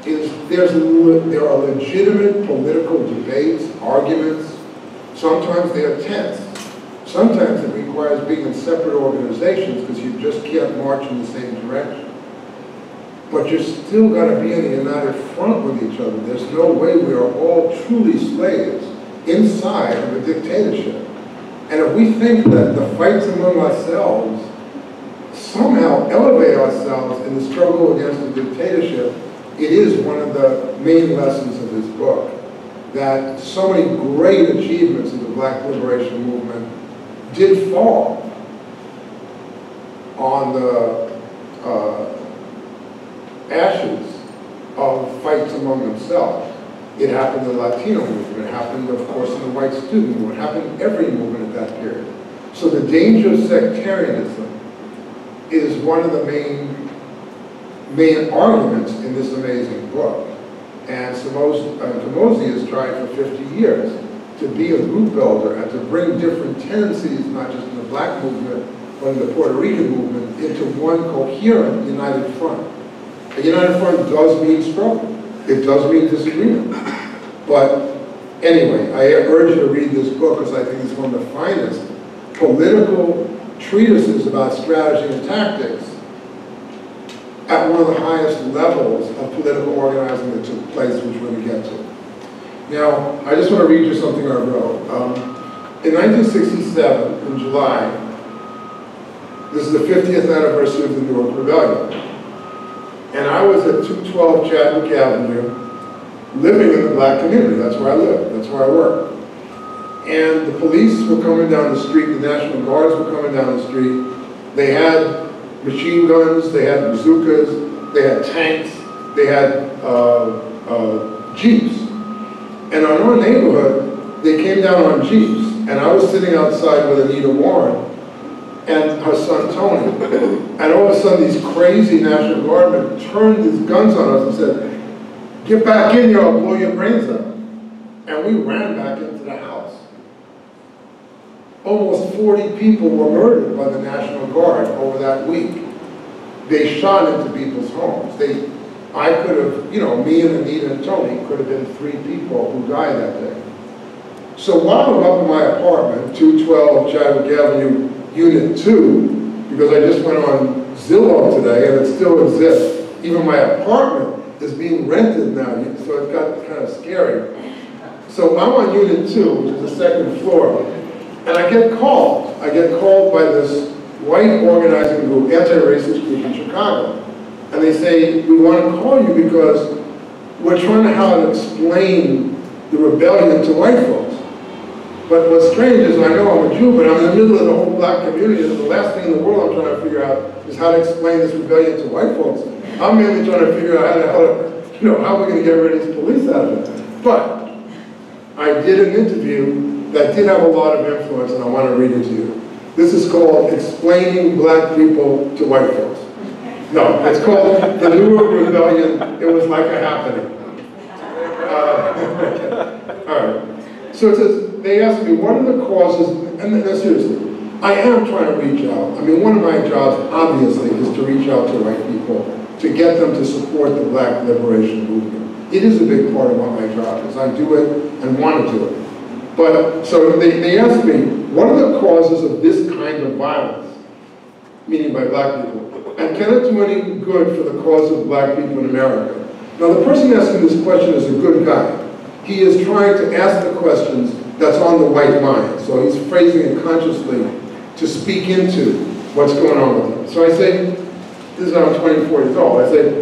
is there are legitimate political debates, arguments. Sometimes they are tense. Sometimes it requires being in separate organizations because you just can't march in the same direction. But you're still going to be in the united front with each other. There's no way we are all truly slaves inside of a dictatorship. And if we think that the fights among ourselves somehow elevate ourselves in the struggle against the dictatorship, it is one of the main lessons of this book. That so many great achievements of the Black liberation movement did fall on the ashes of fights among themselves. It happened in the Latino movement, it happened, of course, in the white student movement, it happened in every movement at that period. So the danger of sectarianism is one of the main arguments in this amazing book. And Komozi has tried for 50 years to be a group builder and to bring different tendencies, not just in the black movement, but in the Puerto Rican movement, into one coherent united front. A united front does mean struggle. It does mean disagreement. But anyway, I urge you to read this book because I think it's one of the finest political treatises about strategy and tactics at one of the highest levels of political organizing that took place, which we're going to get to. Now, I just want to read you something I wrote. In 1967, in July, this is the 50th anniversary of the Newark Rebellion. And I was at 212 Chadwick Avenue, living in the black community. That's where I lived, that's where I worked. And the police were coming down the street, the National Guards were coming down the street. They had machine guns, they had bazookas, they had tanks, they had jeeps. And on our neighborhood, they came down on jeeps. And I was sitting outside with Anita Warren and her son Tony. And all of a sudden these crazy National Guardmen turned these guns on us and said, "Get back in here, I'll blow your brains out." And we ran back into the house. Almost 40 people were murdered by the National Guard over that week. They shot into people's homes. I could have, you know, me and Anita and Tony could have been 3 people who died that day. So while I'm up in my apartment, 212 Chadwick Avenue, Unit 2, because I just went on Zillow today and it still exists. Even my apartment is being rented now, so it got kind of scary. So I'm on Unit 2, which is the 2nd floor, and I get called. I get called by this white organizing group, anti-racist group in Chicago. And they say, "We want to call you because we're trying to how to explain the rebellion to white folks. But what's strange is, I know I'm a Jew, but I'm in the middle of the whole black community, and the last thing in the world I'm trying to figure out is how to explain this rebellion to white folks. I'm mainly trying to figure out how we're going to get rid of these police out of it." But I did an interview that did have a lot of influence, and I want to read it to you. This is called "Explaining Black People to White Folks." No, it's called "The Newark Rebellion, It Was Like a Happening." All right. So it says, they asked me, what are the causes, and seriously, I am trying to reach out. I mean, one of my jobs, obviously, is to reach out to white people, to get them to support the black liberation movement. It is a big part of what my job is. I do it and want to do it. But, so they asked me, what are the causes of this kind of violence, meaning by black people, and can it do any good for the cause of black people in America? Now, the person asking this question is a good guy. He is trying to ask the questions that's on the white mind. So he's phrasing it consciously to speak into what's going on with them. So I say, this is now 24 years old, I say,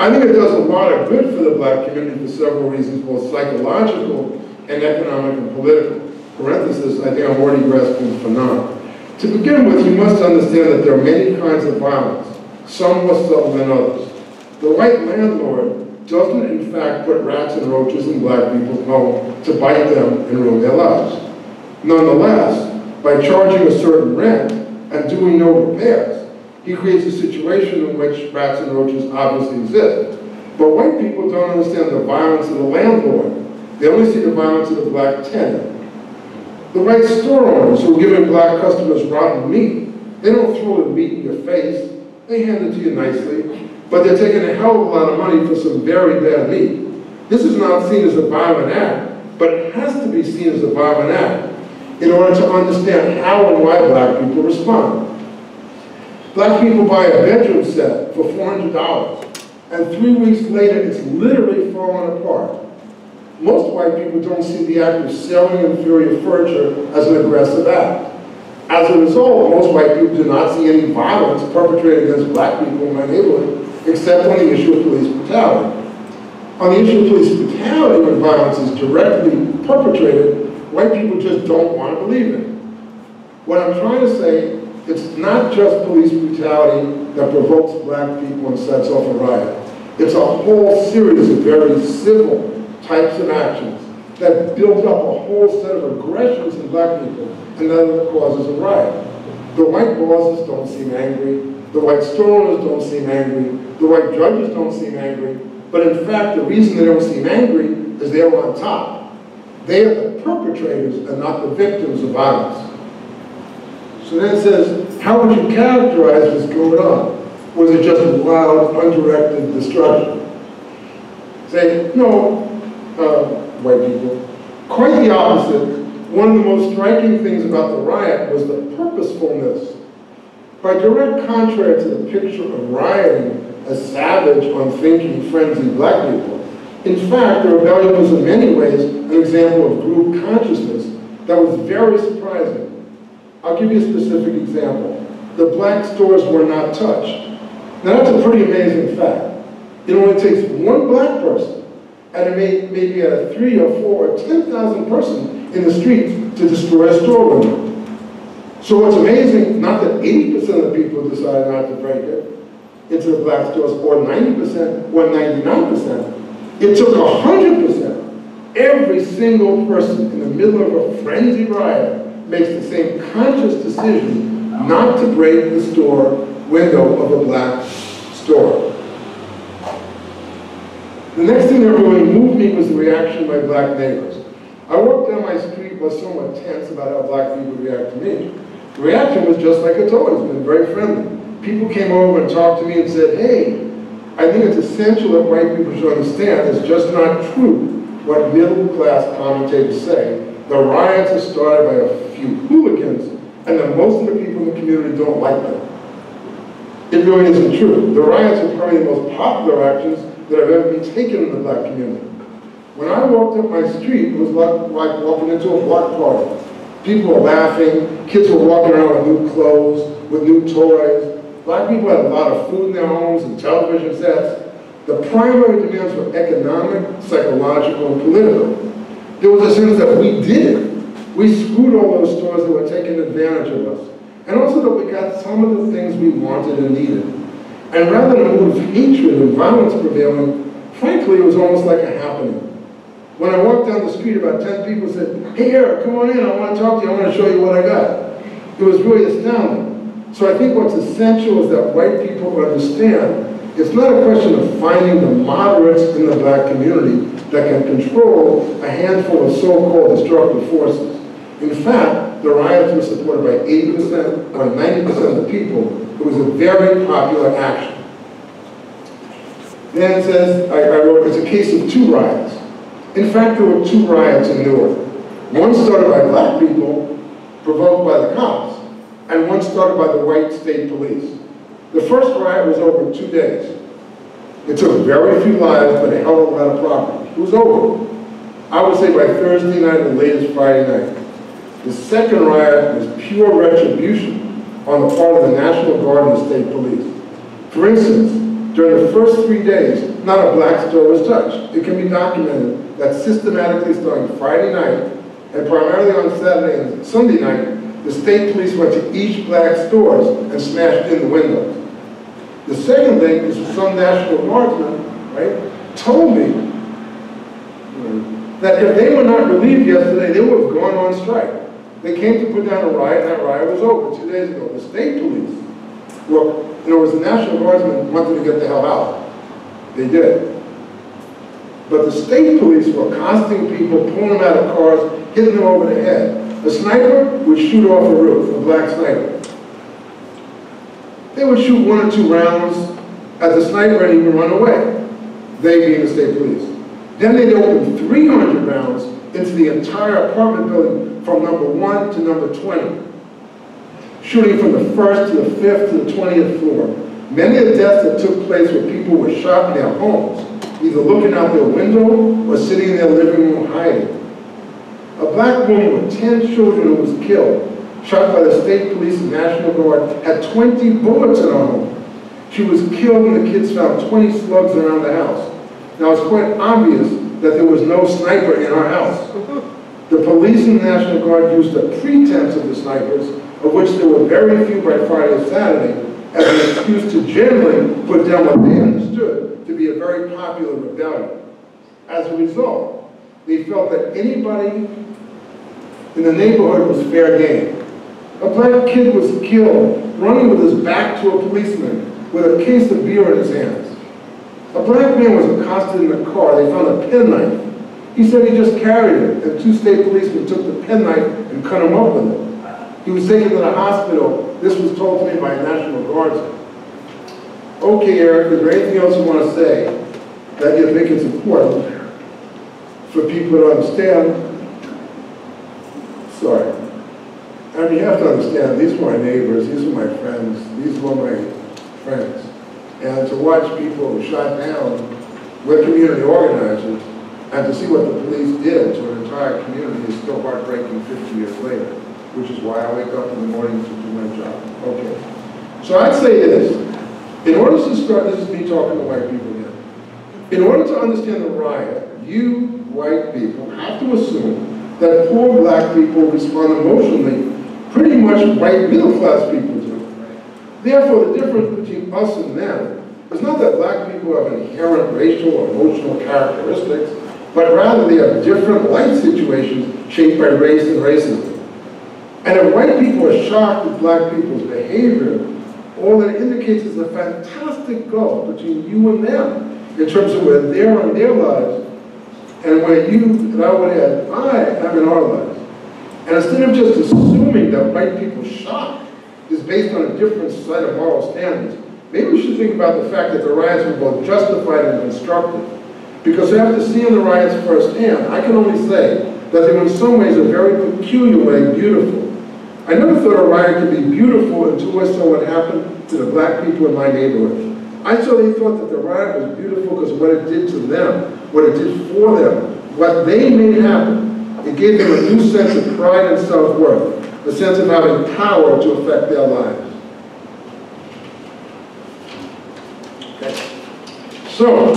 I think it does a lot of good for the black community for several reasons, both psychological and economic and political. Parenthesis, I think I'm already grasping the phenomenon. To begin with, you must understand that there are many kinds of violence, some more subtle than others. The white landlord doesn't in fact put rats and roaches in black people's homes to bite them and ruin their lives. Nonetheless, by charging a certain rent and doing no repairs, he creates a situation in which rats and roaches obviously exist. But white people don't understand the violence of the landlord. They only see the violence of the black tenant. The white store owners who are giving black customers rotten meat, they don't throw the meat in your face, they hand it to you nicely. But they're taking a hell of a lot of money for some very bad meat. This is not seen as a violent act, but it has to be seen as a violent act in order to understand how and why black people respond. Black people buy a bedroom set for $400, and 3 weeks later it's literally falling apart. Most white people don't see the act of selling inferior furniture as an aggressive act. As a result, most white people do not see any violence perpetrated against black people in my neighborhood, except on the issue of police brutality. On the issue of police brutality, when violence is directly perpetrated, white people just don't want to believe it. What I'm trying to say It's not just police brutality that provokes black people and sets off a riot. It's a whole series of very civil types of actions that build up a whole set of aggressions in black people, and then that causes a riot. The white bosses don't seem angry, the white stoners don't seem angry, the white judges don't seem angry, but in fact the reason they don't seem angry is they're on top. They are the perpetrators and not the victims of violence. So then it says, how would you characterize what's going on? Was it just wild, undirected destruction? Say, no, white people. Quite the opposite. One of the most striking things about the riot was the purposefulness. By direct contrary to the picture of rioting as savage, unthinking, frenzied black people, in fact, the rebellion was in many ways an example of group consciousness that was very surprising. I'll give you a specific example. The black stores were not touched. Now that's a pretty amazing fact. It only takes one black person, and it may be a 3 or 4 or 10,000 person in the streets to destroy a store window. So what's amazing, not that 80% of people decided not to break it into the black stores, or 90%, or 99%. It took 100%. Every single person in the middle of a frenzied riot makes the same conscious decision not to break the store window of a black store. The next thing that really moved me was the reaction by black neighbors. I walked down my street, was somewhat tense about how black people react to me. The reaction was just like it's always been, very friendly. People came over and talked to me and said, hey, I think it's essential that white people should understand it's just not true what middle-class commentators say. The riots are started by a few hooligans, and then most of the people in the community don't like them. It really isn't true. The riots are probably the most popular actions that have ever been taken in the black community. When I walked up my street, it was like walking into a block party. People were laughing, kids were walking around with new clothes, with new toys. Black people had a lot of food in their homes and television sets. The primary demands were economic, psychological, and political. There was a sense that we did it. We screwed all those stores that were taking advantage of us. And also that we got some of the things we wanted and needed. And rather than a mood of hatred and violence prevailing, frankly, it was almost like a happening. When I walked down the street, about 10 people said, hey, Eric, come on in, I want to talk to you, I want to show you what I got. It was really astounding. So I think what's essential is that white people understand it's not a question of finding the moderates in the black community that can control a handful of so-called destructive forces. In fact, the riots were supported by 80% or 90% of the people. It was a very popular action. Then it says, I wrote, it's a case of two riots. In fact, there were two riots in Newark. One started by black people, provoked by the cops, and one started by the white state police. The first riot was over 2 days. It took very few lives, but it held a lot of property. It was over. I would say by Thursday night or latest Friday night. The second riot was pure retribution on the part of the National Guard and the state police. For instance, during the first 3 days, not a black store was touched. It can be documented that systematically starting Friday night, and primarily on Saturday and Sunday night, the state police went to each black stores and smashed in the windows. The second thing is some National Guardsmen, right, told me that if they were not relieved yesterday, they would have gone on strike. They came to put down a riot, and that riot was over 2 days ago. The state police, well, in other words, the National Guardsmen wanted to get the hell out. They did. But the state police were accosting people, pulling them out of cars, hitting them over the head. A sniper would shoot off a roof, a black sniper. They would shoot 1 or 2 rounds at the sniper and even run away, they being the state police. Then they'd open 300 rounds into the entire apartment building from number 1 to number 20, shooting from the 1st to the 5th to the 20th floor. Many of the deaths that took place where people were shot in their homes, either looking out their window or sitting in their living room hiding. A black woman with 10 children who was killed, shot by the state police and National Guard, had 20 bullets in her home. She was killed when the kids found 20 slugs around the house. Now it's quite obvious that there was no sniper in her house. The police and National Guard used a pretense of the snipers of which there were very few by Friday and Saturday, as an excuse to generally put down what they understood to be a very popular rebellion. As a result, they felt that anybody in the neighborhood was fair game. A black kid was killed running with his back to a policeman with a case of beer in his hands. A black man was accosted in a car. They found a penknife. He said he just carried it, and two state policemen took the penknife and cut him up with it. He was taken to the hospital. This was told to me by a National Guardsman. Okay, Eric, is there anything else you want to say that you think is important for people to understand? Sorry. I mean, you have to understand, these were my neighbors, these were my friends, And to watch people shot down with community organizers, and to see what the police did to an entire community is still heartbreaking 50 years later, which is why I wake up in the morning to do my job. Okay. So I'd say this. In order to start, this is me talking to white people again. In order to understand the riot, you white people have to assume that poor black people respond emotionally pretty much white middle class people do. Therefore, the difference between us and them is not that black people have inherent racial or emotional characteristics, but rather they have different life situations shaped by race and racism. And if white people are shocked at black people's behavior, all that indicates is a fantastic gulf between you and them in terms of where they're on their lives and where you, and I would add, I am in our lives. And instead of just assuming that white people's shock is based on a different set of moral standards, maybe we should think about the fact that the riots were both justified and constructive. Because after seeing the riots firsthand, I can only say that they were in some ways a very peculiar way beautiful. I never thought a riot could be beautiful until I saw what happened to the black people in my neighborhood. I saw they thought that the riot was beautiful because of what it did to them, what it did for them, what they made happen. It gave them a new sense of pride and self-worth, a sense of having power to affect their lives. Okay. So,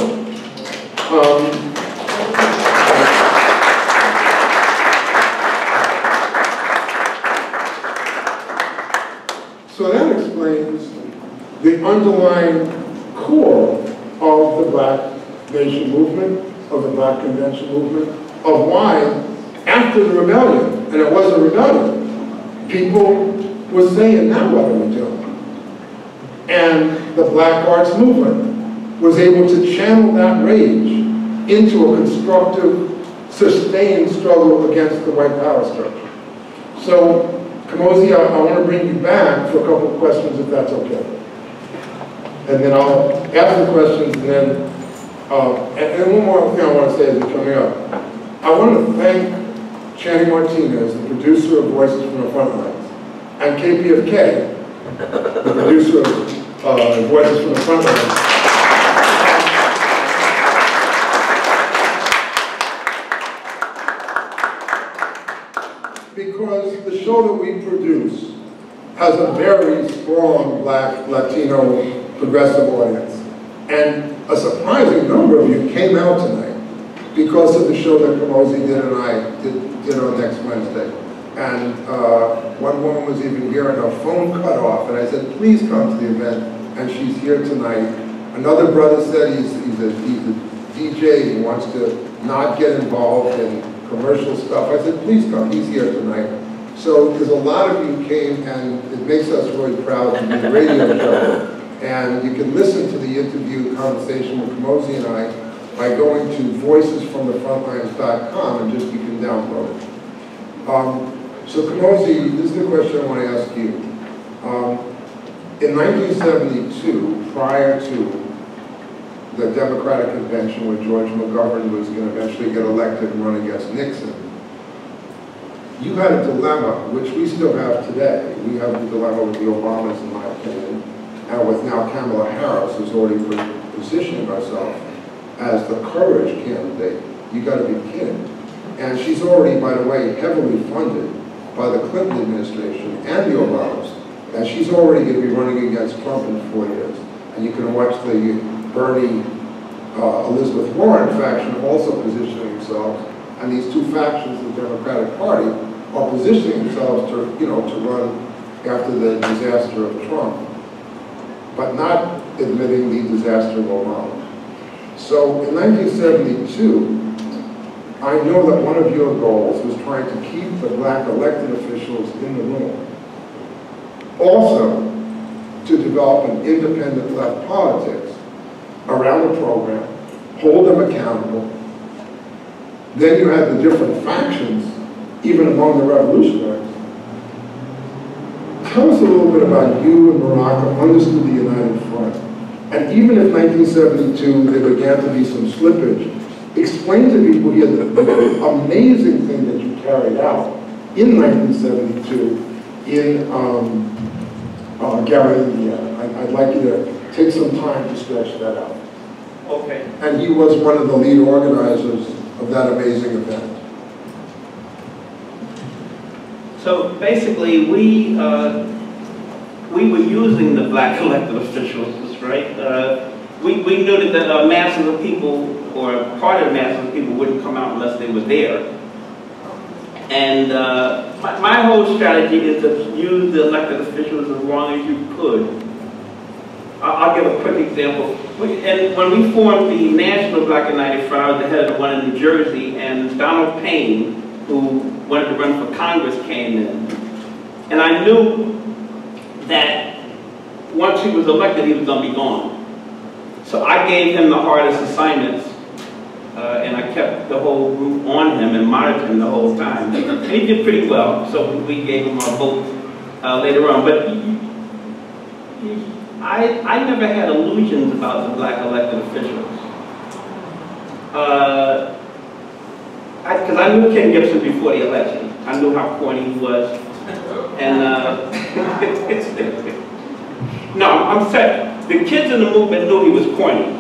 that explains the underlying core of the Black Nation movement, of the Black Convention movement, of why, after the rebellion, and it was a rebellion, people were saying, now what do we do? And the Black Arts movement was able to channel that rage into a constructive, sustained struggle against the white power structure. So, Komozi, I want to bring you back for a couple of questions, if that's okay. And then I'll ask the questions, and then, and one more thing I want to say as we're coming up. I want to thank Channing Martinez, the producer of Voices from the Frontlines, and KPFK, the producer of Voices from the Frontlines. Because the show that we produce has a very strong black, Latino, progressive audience. And a surprising number of you came out tonight because of the show that Komozi did and I did on next Wednesday. And one woman was even here and her phone cut off, and I said, please come to the event, and she's here tonight. Another brother said he's a DJ, he wants to not get involved in commercial stuff. I said, please come, he's here tonight. So there's a lot of you came, and it makes us really proud to be the radio show. And you can listen to the interview conversation with Komozi and I by going to voicesfromthefrontlines.com and just you can download it. So Komozi, this is the question I want to ask you. In 1972, prior to the Democratic Convention where George McGovern was going to eventually get elected and run against Nixon, you had a dilemma, which we still have today. We have the dilemma with the Obamas, in my opinion, and with now Kamala Harris, who's already positioning herself as the courage candidate. You got to be kidding. And she's already, by the way, heavily funded by the Clinton administration and the Obamas. And she's already going to be running against Trump in 4 years. And you can watch the Bernie, Elizabeth Warren faction also positioning themselves. And these two factions of the Democratic Party are positioning themselves to, to run after the disaster of Trump, but not admitting the disaster of Obama. So in 1972, I know that one of your goals was trying to keep the black elected officials in the room. Also, to develop an independent left politics around the program, hold them accountable. Then you had the different factions, even among the revolutionaries. Tell us a little bit about you and Baraka understood the United Front. And even if 1972 there began to be some slippage, explain to people here the amazing thing that you carried out in 1972 in Gary, Indiana. I'd like you to take some time to stretch that out. Okay. And he was one of the lead organizers of that amazing event. So basically, we were using the black elected officials, right? We noted that a mass of the people, or part of the mass of the people, wouldn't come out unless they were there. And my whole strategy is to use the elected officials as long as you could. I'll give a quick example. When we formed the National Black United Front, I was the head of the one in New Jersey, and Donald Payne, who wanted to run for Congress, came in. And I knew that once he was elected, he was going to be gone. So I gave him the hardest assignments, and I kept the whole group on him and monitored him the whole time. And he did pretty well, so we gave him our vote later on. But I never had illusions about the black elected officials. Because I knew Ken Gibson before the election. I knew how corny he was. And, no, I'm sad. The kids in the movement knew he was corny.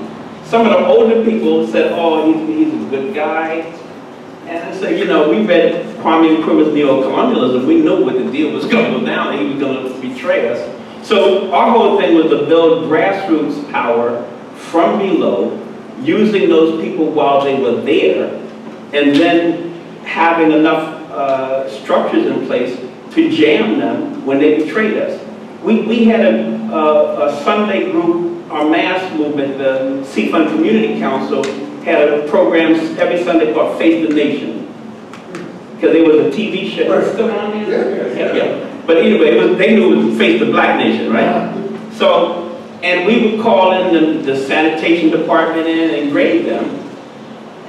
Some of the older people said, oh, he's a good guy. And so, you know, we read Kwame Nkrumah's Neocolonialism. We knew what the deal was going to go down, and he was going to betray us. So our whole thing was to build grassroots power from below, using those people while they were there, and then having enough structures in place to jam them when they betrayed us. We had a Sunday group, our mass movement, the CFUN Community Council, had a program every Sunday called Face the Nation. Because it was a TV show. Right. Still on there? Yeah. Yeah. But anyway, they knew it was Face the Black Nation, right? So, and we would call in the sanitation department in and grade them.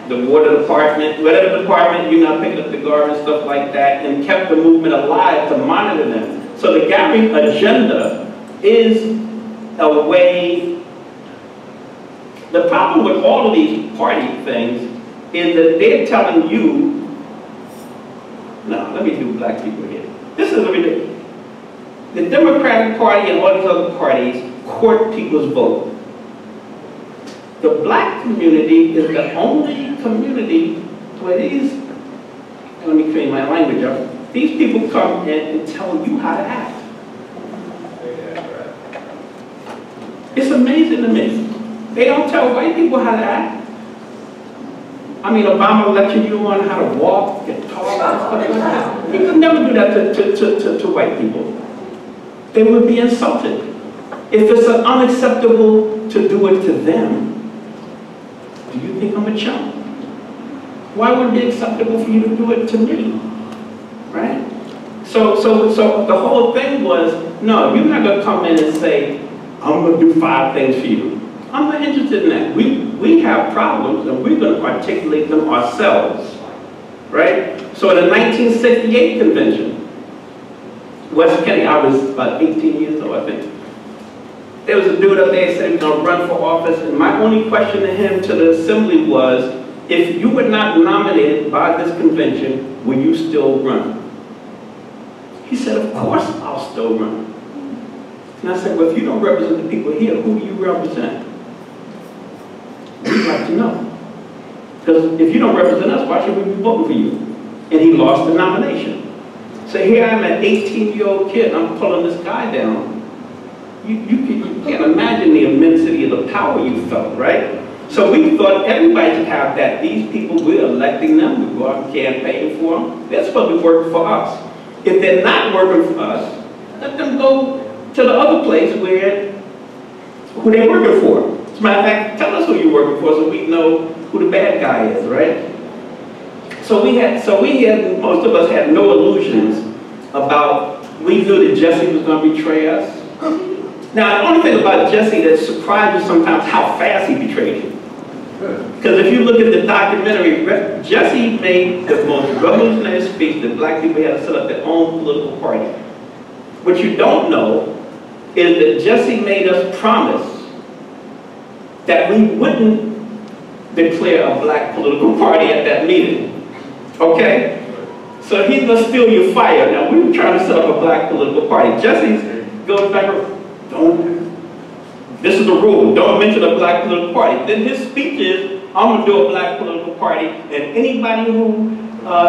The water department, whatever department, you know, picking up the garbage, stuff like that, and kept the movement alive to monitor them. So the Gary agenda is a way. The problem with all of these party things is that they're telling you, no, let me do black people here. This is ridiculous. The Democratic Party and all these other parties court people's vote. The black community is the only community where these, let me clean my language up, these people come and tell you how to act. It's amazing to me. They don't tell white people how to act. I mean, Obama lectured you on how to walk and talk and stuff like that. He could never do that to white people. They would be insulted. If it's unacceptable to do it to them, do you think I'm a chump? Why would it be acceptable for you to do it to me? Right? So the whole thing was, no, you're not going to come in and say, I'm going to do 5 things for you. I'm not interested in that. We have problems, and we're going to articulate them ourselves. Right? So in the 1968 convention, West Kennedy, I was about 18 years old, I think. There was a dude up there saying he's going to run for office, and my only question to him, to the assembly, was, if you were not nominated by this convention, will you still run? He said, of course I'll still run. And I said, well, if you don't represent the people here, who do you represent? We'd like to know. Because if you don't represent us, why should we be voting for you? And he lost the nomination. So here I'm an 18-year-old kid, and I'm pulling this guy down. You can't imagine the immensity of the power you felt, right? So we thought everybody should have that. These people, we're electing them, we go out and campaign for them. They're supposed to be working for us. If they're not working for us, Let them go to the other place where who they're working for. As a matter of fact, tell us who you're working for so we know who the bad guy is, right? So most of us had no illusions about, we knew that Jesse was going to betray us. Now, the only thing about Jesse that surprised you sometimes how fast he betrayed you. Because if you look at the documentary, Jesse made the most revolutionary speech that black people had to set up their own political party. What you don't know is that Jesse made us promise that we wouldn't declare a black political party at that meeting. Okay? So he's gonna steal your fire. Now we were trying to set up a black political party. Jesse goes back, this is the rule, don't mention a black political party. Then his speech is, I'm gonna do a black political party, and anybody who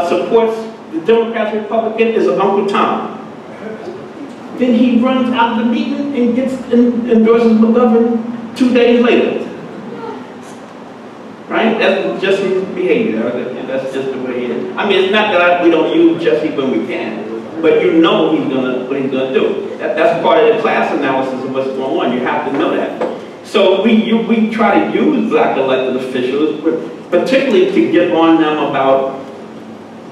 supports the Democrat Republican is an Uncle Tom. Then he runs out of the meeting and gets endorses McGovern 2 days later. Right? That's just his behavior. That's just the way it is. I mean, it's not that we don't use Jesse when we can, but you know what he's gonna do. That's part of the class analysis of what's going on. You have to know that. So we try to use black elected officials, particularly to get on them about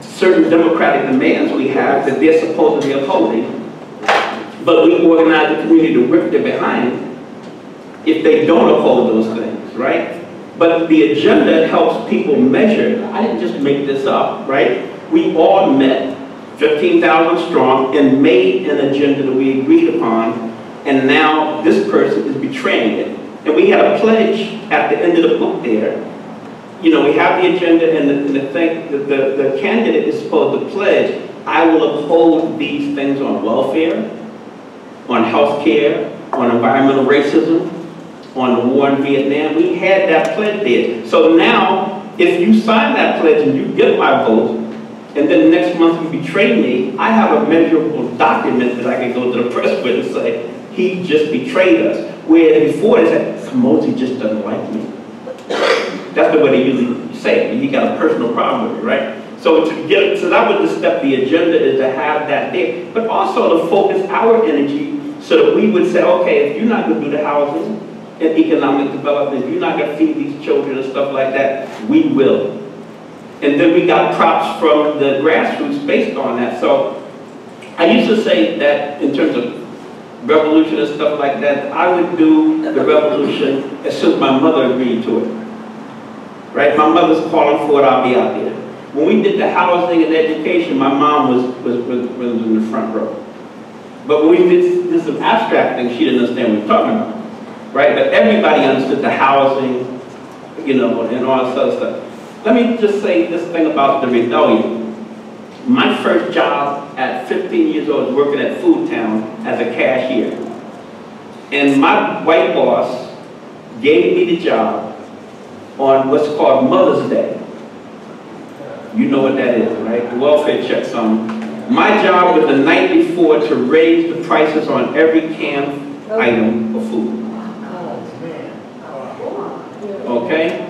certain democratic demands we have that they're supposed to be upholding, but we organize the community to rip their behind if they don't uphold those things, right? But the agenda helps people measure. I didn't just make this up, right? We all met, 15,000 strong, and made an agenda that we agreed upon, and now this person is betraying it. And we had a pledge at the end of the book there. You know, we have the agenda, and the candidate is supposed to pledge, I will uphold these things on welfare, on health care, on environmental racism, on the war in Vietnam. We had that pledge there. So now, if you sign that pledge and you get my vote, and then next month you betray me, I have a measurable document that I can go to the press with and say, he just betrayed us. Where before they said, Komozi just doesn't like me. That's the way they usually say it. He got a personal problem with it, right? So that was the step. The agenda is to have that there, but also to focus our energy so that we would say, okay, if you're not gonna do the housing, and economic development, if you're not gonna feed these children and stuff like that, we will. And then we got props from the grassroots based on that. So I used to say that in terms of revolution and stuff like that, I would do the revolution as soon as my mother agreed to it. Right? My mother's calling for it, I'll be out there. When we did the housing and education, my mom was in the front row. But when we did some abstract things, she didn't understand what we were talking about. Right, but everybody understood the housing, you know, and all this other stuff. Let me just say this thing about the rebellion. My first job at 15 years old was working at Food Town as a cashier. And my white boss gave me the job on what's called Mother's Day. You know what that is, right? The welfare check sum. My job was the night before to raise the prices on every canned item of food. Okay?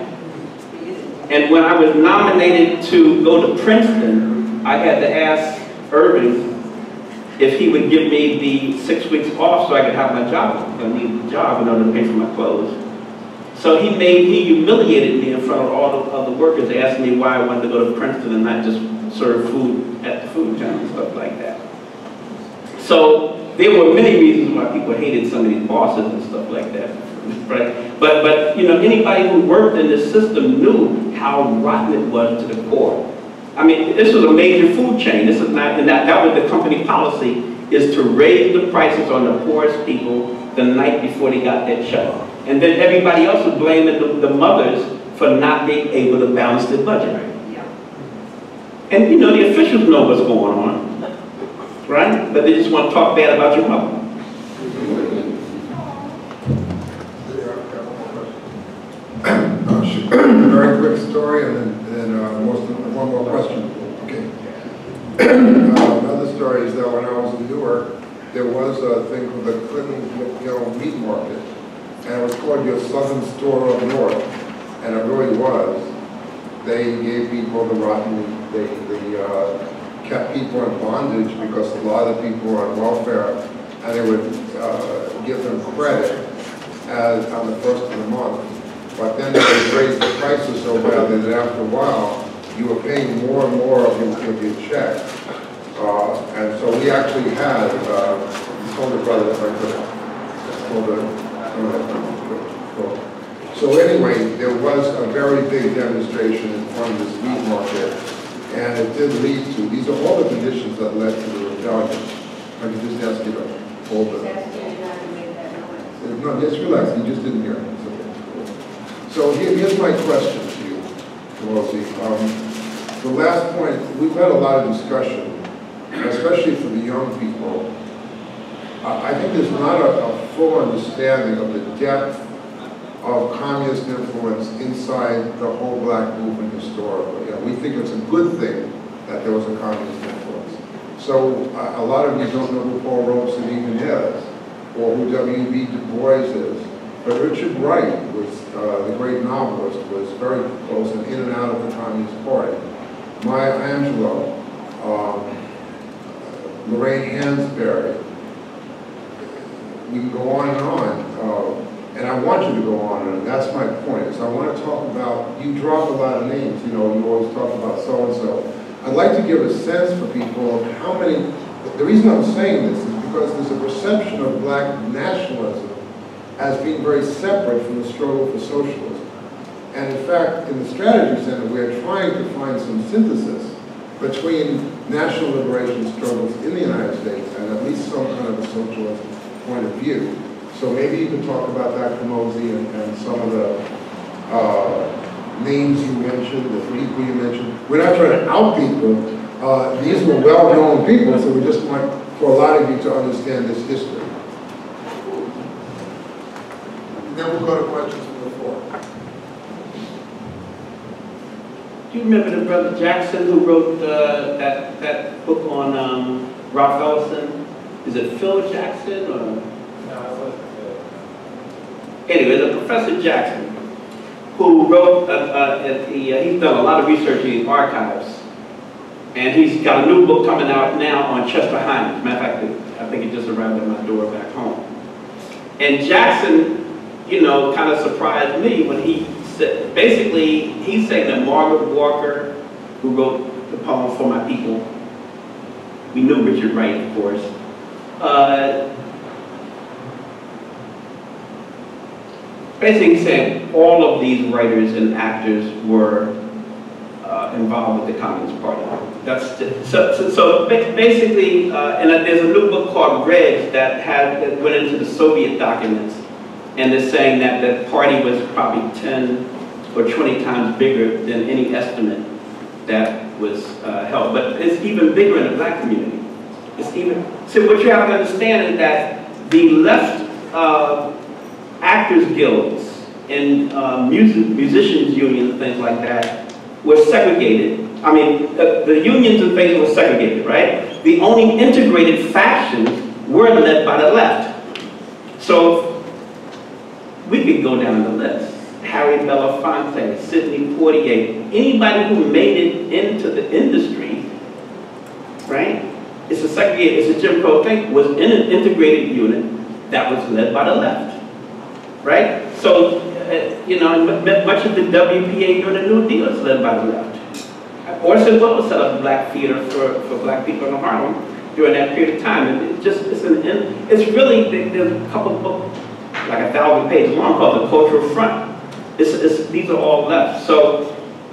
And when I was nominated to go to Princeton, I had to ask Irving if he would give me the 6 weeks off so I could have my job. I needed a job in order to pay for my clothes. So he humiliated me in front of all the other workers, asking me why I wanted to go to Princeton and not just serve food at the food town and stuff like that. So there were many reasons why people hated some of these bosses and stuff like that. Right? But you know, anybody who worked in this system knew how rotten it was to the core. I mean, this was a major food chain. This is not, and that was the company policy, is to raise the prices on the poorest people the night before they got their check. And then everybody else was blaming the mothers for not being able to balance their budget. Yeah. And you know, the officials know what's going on, right? But they just want to talk bad about your mother. Very quick story, and then one more question. Okay. Another story is that when I was in Newark, there was a thing called the Clinton meat market, and it was called your Southern Store of North, and it really was. They gave people the rotten, they kept people in bondage because a lot of people were on welfare and it would give them credit as on the first of the month. But then they raised the prices so badly that after a while, you were paying more and more of your check. And so we actually had, older brother, if I could, So anyway, there was a very big demonstration in front of this meat market, and it did lead to, these are all the conditions that led to the rebellion. I can just ask you to hold it. No, just relax, you just didn't hear it. So here's my question to you, Komozi. The last point, we've had a lot of discussion, especially for the young people. I think there's not a full understanding of the depth of communist influence inside the whole black movement historically. And we think it's a good thing that there was a communist influence. So a lot of you don't know who Paul Robeson even is, or who W.B. Du Bois is. But Richard Wright, was, the great novelist, was very close and in and out of the Communist Party. Maya Angelou, Lorraine Hansberry. We can go on and on. And I want you to go on, and that's my point. So I want to talk about, you drop a lot of names, you know, you always talk about so-and-so. I'd like to give a sense for people of how many, the reason I'm saying this is because there's a perception of black nationalism as being very separate from the struggle for socialism. And in fact, in the Strategy Center, we're trying to find some synthesis between national liberation struggles in the United States and at least some kind of a socialist point of view. So maybe you can talk about that, Komozi, and some of the names you mentioned, the three people you mentioned. We're not trying to out people. These were well-known people, so we just want for a lot of you to understand this history. Then we'll go to questions from the floor. Do you remember the brother Jackson who wrote that book on Ralph Ellison? Is it Phil Jackson or? Anyway, the Professor Jackson, who wrote, he's done a lot of research in his archives, and he's got a new book coming out now on Chester Hyman. As a matter of fact, I think it just arrived at my door back home. And Jackson, you know, kind of surprised me when he said, basically, he's saying that Margaret Walker, who wrote the poem For My People, we knew Richard Wright, of course, basically saying all of these writers and actors were involved with the Communist Party. That's just, so basically, and there's a new book called Reg that went into the Soviet documents, and they're saying that the party was probably 10 or 20 times bigger than any estimate that was held. But it's even bigger in the black community. It's even, so what you have to understand is that the left actors guilds and musicians unions and things like that were segregated. I mean, the unions and things were segregated, right? The only integrated factions were led by the left. So we could go down the list. Harry Belafonte, Sidney Poitier, anybody who made it into the industry, right? It's a segregated, it's a Jim Crow thing, was in an integrated unit that was led by the left. Right? So, you know, much of the WPA during the New Deal is led by the left. Orson Welles set up black theater for black people in Harlem during that period of time. And it's really, there's a couple books, like 1,000 pages long, called The Cultural Front. These are all left. So,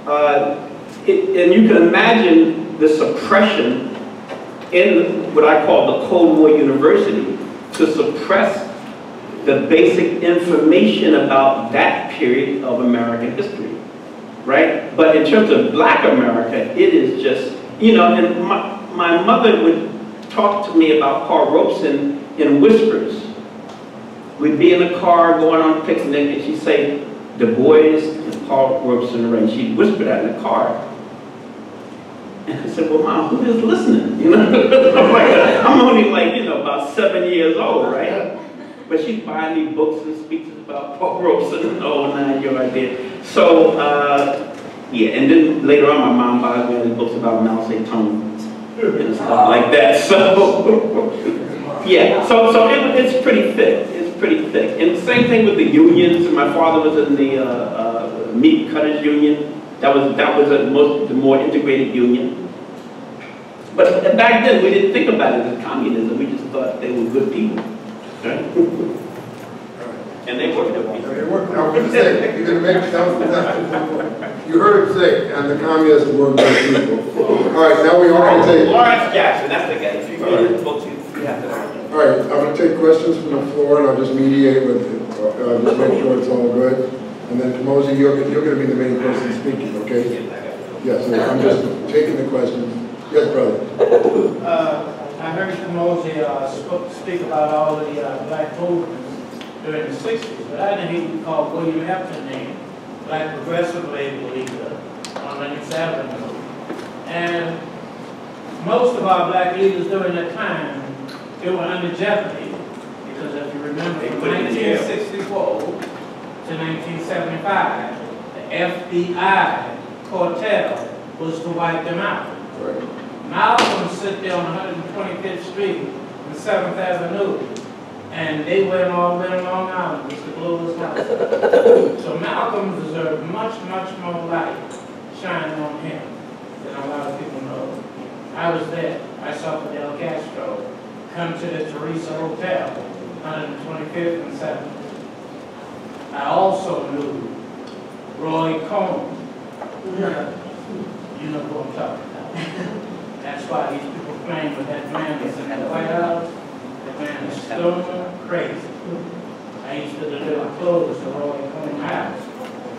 and you can imagine the suppression in what I call the Cold War University to suppress the basic information about that period of American history, right? But in terms of black America, it is just, you know, and my mother would talk to me about Carl Robeson in whispers. We'd be in the car going on a picnic, and she'd say, Du Bois and Carl Robeson are in. She'd whisper that in the car. And I said, well, Mom, who is listening? You know, I'm only like, you know, about 7 years old, right? But she's buying me books and speeches about Paul Robeson and the whole 9-yard there. So, yeah, and then later on, my mom buys me books about Mao Zedong and stuff like that. So, Yeah, so it's pretty thick. It's pretty thick. And same thing with the unions. My father was in the meat cutters union. That was the more integrated union. But back then we didn't think about it as communism. We just thought they were good people, right? And they worked at people. They worked. I was say, you're gonna make that. You heard him say, and the communists were good people. All right, now we are going to take Lawrence Jackson. That's the guy. If you read his books, you have to. All right, I'm going to take questions from the floor, and I'll just mediate with you. I'll just make sure it's all good. And then, Komozi, you're going to be the main person speaking, okay? Yes, yeah, so I'm just taking the questions. Yes, brother. I heard Komozi speak about all the black movements during the 60s, but I didn't even call William Afton name, Black Progressive Labor Leader on Lennox Avenue. And most of our black leaders during that time, they were under jeopardy, because if you remember, from 1964 to 1975, the FBI cartel was to wipe them out. Right. Malcolm sit there on 125th Street and 7th Avenue, and they went all the way to Long Island, Mr. Blower's house. So Malcolm deserved much, much more light shining on him than a lot of people know. I was there. I saw Fidel Castro come to the Teresa Hotel, 125th and 7th. I also knew Roy Cohn. You know who I'm talking about. That's why these people claim that that man is in the White House. That man is so crazy. I used to deliver clothes to Roy Cohn House,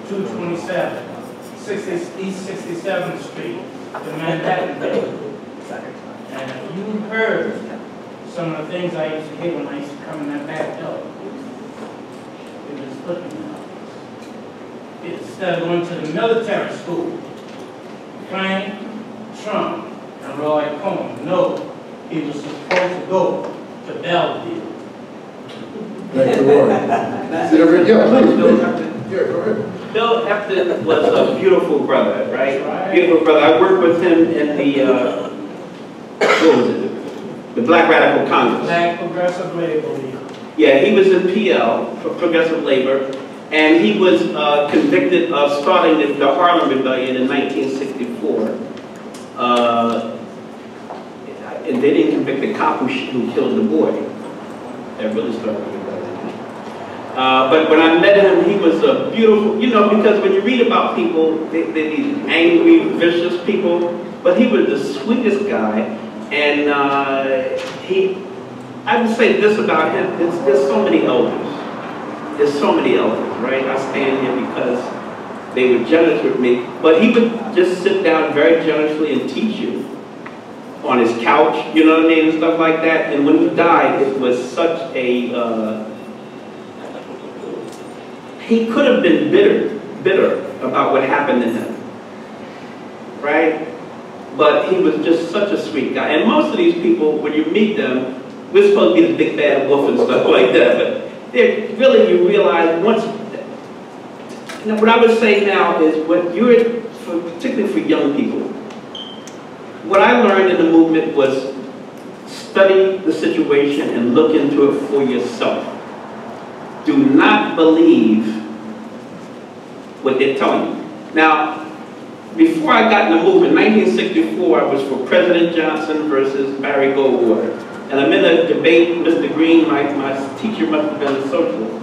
227, East 67th Street, the Manhattan building. And if you heard some of the things I used to hear when I used to come in that back door, it was flipping out. Instead of going to the military school, Frank, Trump, and Roy Cohn, no, he was supposed to go to Belleville. Thank you, Roy. Here, go ahead. Bill Efton was a beautiful brother, right? Beautiful brother. I worked with him in the, what was it? The Black Radical Congress. Black Progressive Labor Leader. Yeah, he was in PL, for Progressive Labor, and he was convicted of starting the Harlem Rebellion in 1964. And they didn't convict the cop who killed the boy. That really started the rebellion. But when I met him, he was a beautiful, you know, because when you read about people, they're these angry, vicious people, but he was the sweetest guy. And I would say this about him, there's so many elders. There's so many elders, right? I stand here because they were generous with me. But he would just sit down very generously and teach you on his couch, you know what I mean, and stuff like that. And when he died, it was such a, he could have been bitter about what happened to him, right? But he was just such a sweet guy. And most of these people, when you meet them, we're supposed to be the big bad wolf and stuff like that. But they're really, you realize once, you know, what I would say now is what you're, particularly for young people, what I learned in the movement was study the situation and look into it for yourself. Do not believe what they're telling you. Now, before I got in the movement, 1964, I was for President Johnson versus Barry Goldwater. And I'm in a debate, Mr. Green, my teacher must have been a socialist.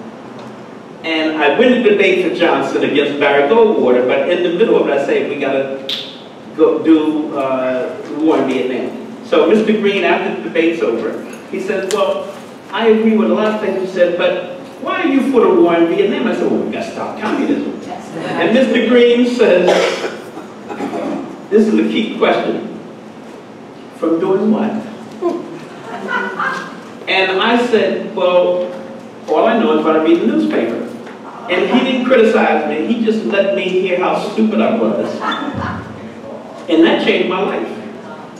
And I win the debate for Johnson against Barry Goldwater, but in the middle of it, I say, we gotta go do war in Vietnam. So Mr. Green, after the debate's over, he says, well, I agree with a lot of things you said, but why are you for the war in Vietnam? I said, well, we gotta stop communism. And Mr. Green says, this is the key question. From doing what? And I said, well, all I know is what I read in the newspaper. And he didn't criticize me. He just let me hear how stupid I was. And that changed my life.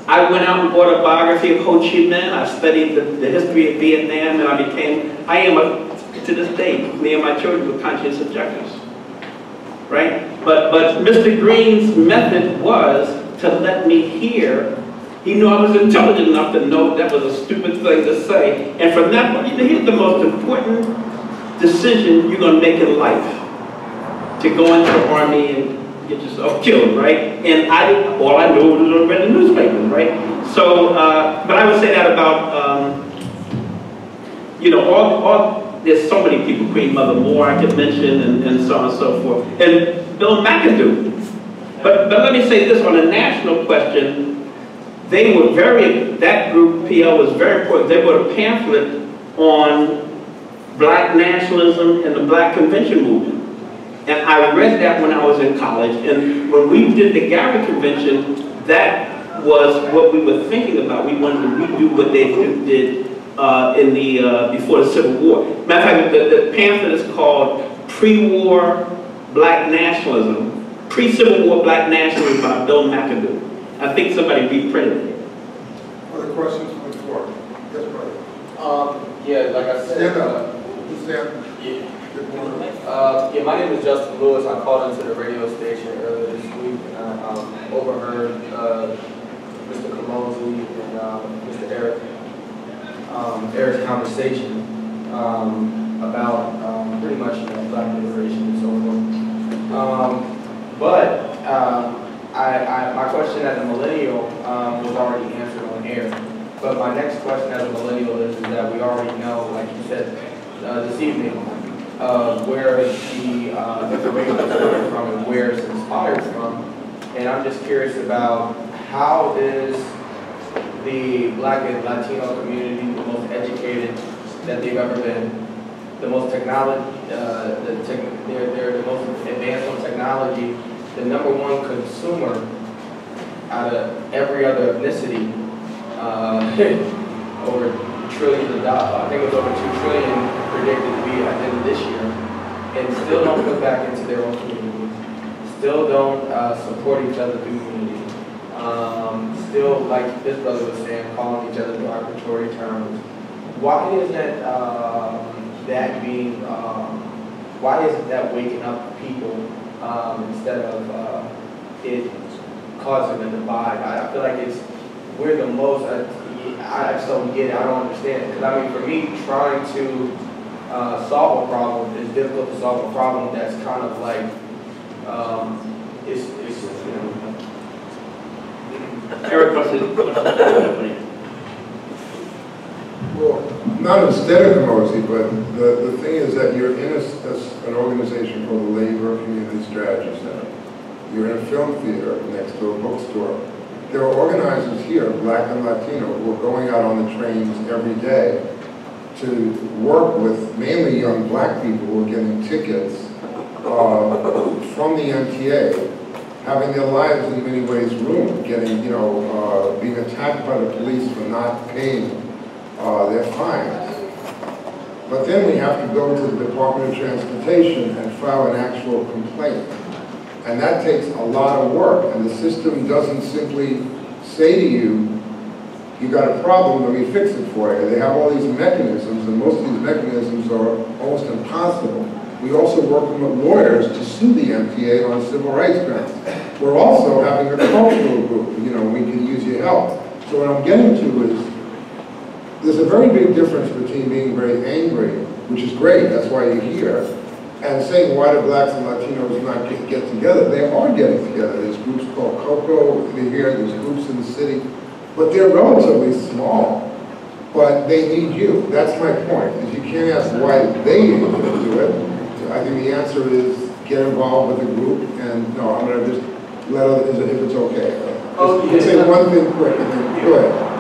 I went out and bought a biography of Ho Chi Minh. I studied the history of Vietnam, and I am, to this day, me and my children were conscientious objectors. Right? But Mr. Green's method was to let me hear He knew I was intelligent enough to know that was a stupid thing to say. And from that point, here's the most important decision you're going to make in life. To go into the army and get yourself killed, right? And all I knew was read the newspapers, right? So, but I would say that about, you know, there's so many people, Queen Mother Moore I could mention, and so on and so forth. And Bill McAdoo. But let me say this on a national question. They were very, that group, PL, was very important. They wrote a pamphlet on black nationalism and the black convention movement. And I read that when I was in college. And when we did the Gary Convention, that was what we were thinking about. We wanted to redo what they did in the, before the Civil War. Matter of fact, the pamphlet is called Pre-War Black Nationalism, Pre-Civil War Black Nationalism by Bill McAdoo. I think somebody reprinted it. Other questions from the floor? Yes, brother. Yeah, like I said. Stand up. Yeah. Good morning. Yeah, my name is Justin Lewis. I called into the radio station earlier this week, and I overheard Mr. Komozi and Mr. Eric's conversation about pretty much, you know, black liberation and so forth. My question as a millennial was already answered on air, but my next question as a millennial is that we already know, like you said this evening, where the information is coming from and where it's inspired from, and I'm just curious about how is the black and Latino community the most educated that they've ever been, the most technology, they're the most advanced on technology, the #1 consumer out of every other ethnicity, over trillions of dollars. I think it was over $2 trillion predicted to be at the end of this year, and still don't put back into their own communities. Still don't support each other through community. Still, like this brother was saying, calling each other through arbitrary terms. Why is that why isn't that waking up people? Instead of it causing a divide. I feel like we're the most, I just don't get it, I don't understand it. Because I mean, for me, trying to solve a problem is difficult to solve a problem that's kind of like, it's you know. Eric, well, not instead of Komozi, but the thing is that you're in an organization called the Labor Community Strategy Center. You're in a film theater next to a bookstore. There are organizers here, black and Latino, who are going out on the trains every day to work with mainly young black people who are getting tickets from the MTA, having their lives in many ways ruined, getting, you know, being attacked by the police for not paying their fines. But then we have to go to the Department of Transportation and file an actual complaint. And that takes a lot of work, and the system doesn't simply say to you, you got a problem, let me fix it for you. They have all these mechanisms, and most of these mechanisms are almost impossible. We also work with lawyers to sue the MTA on civil rights grounds. We're also having a cultural group, you know, we can use your help. So what I'm getting to is, there's a very big difference between being very angry, which is great, that's why you're here, and saying why do blacks and Latinos not get together. They are getting together. There's groups called COCO here, there's groups in the city, but they're relatively small, but they need you. That's my point, is you can't ask why they need you to do it. I think the answer is get involved with the group, and no, I'm going to just let others, if it's okay. Just say one thing quick, and then go ahead.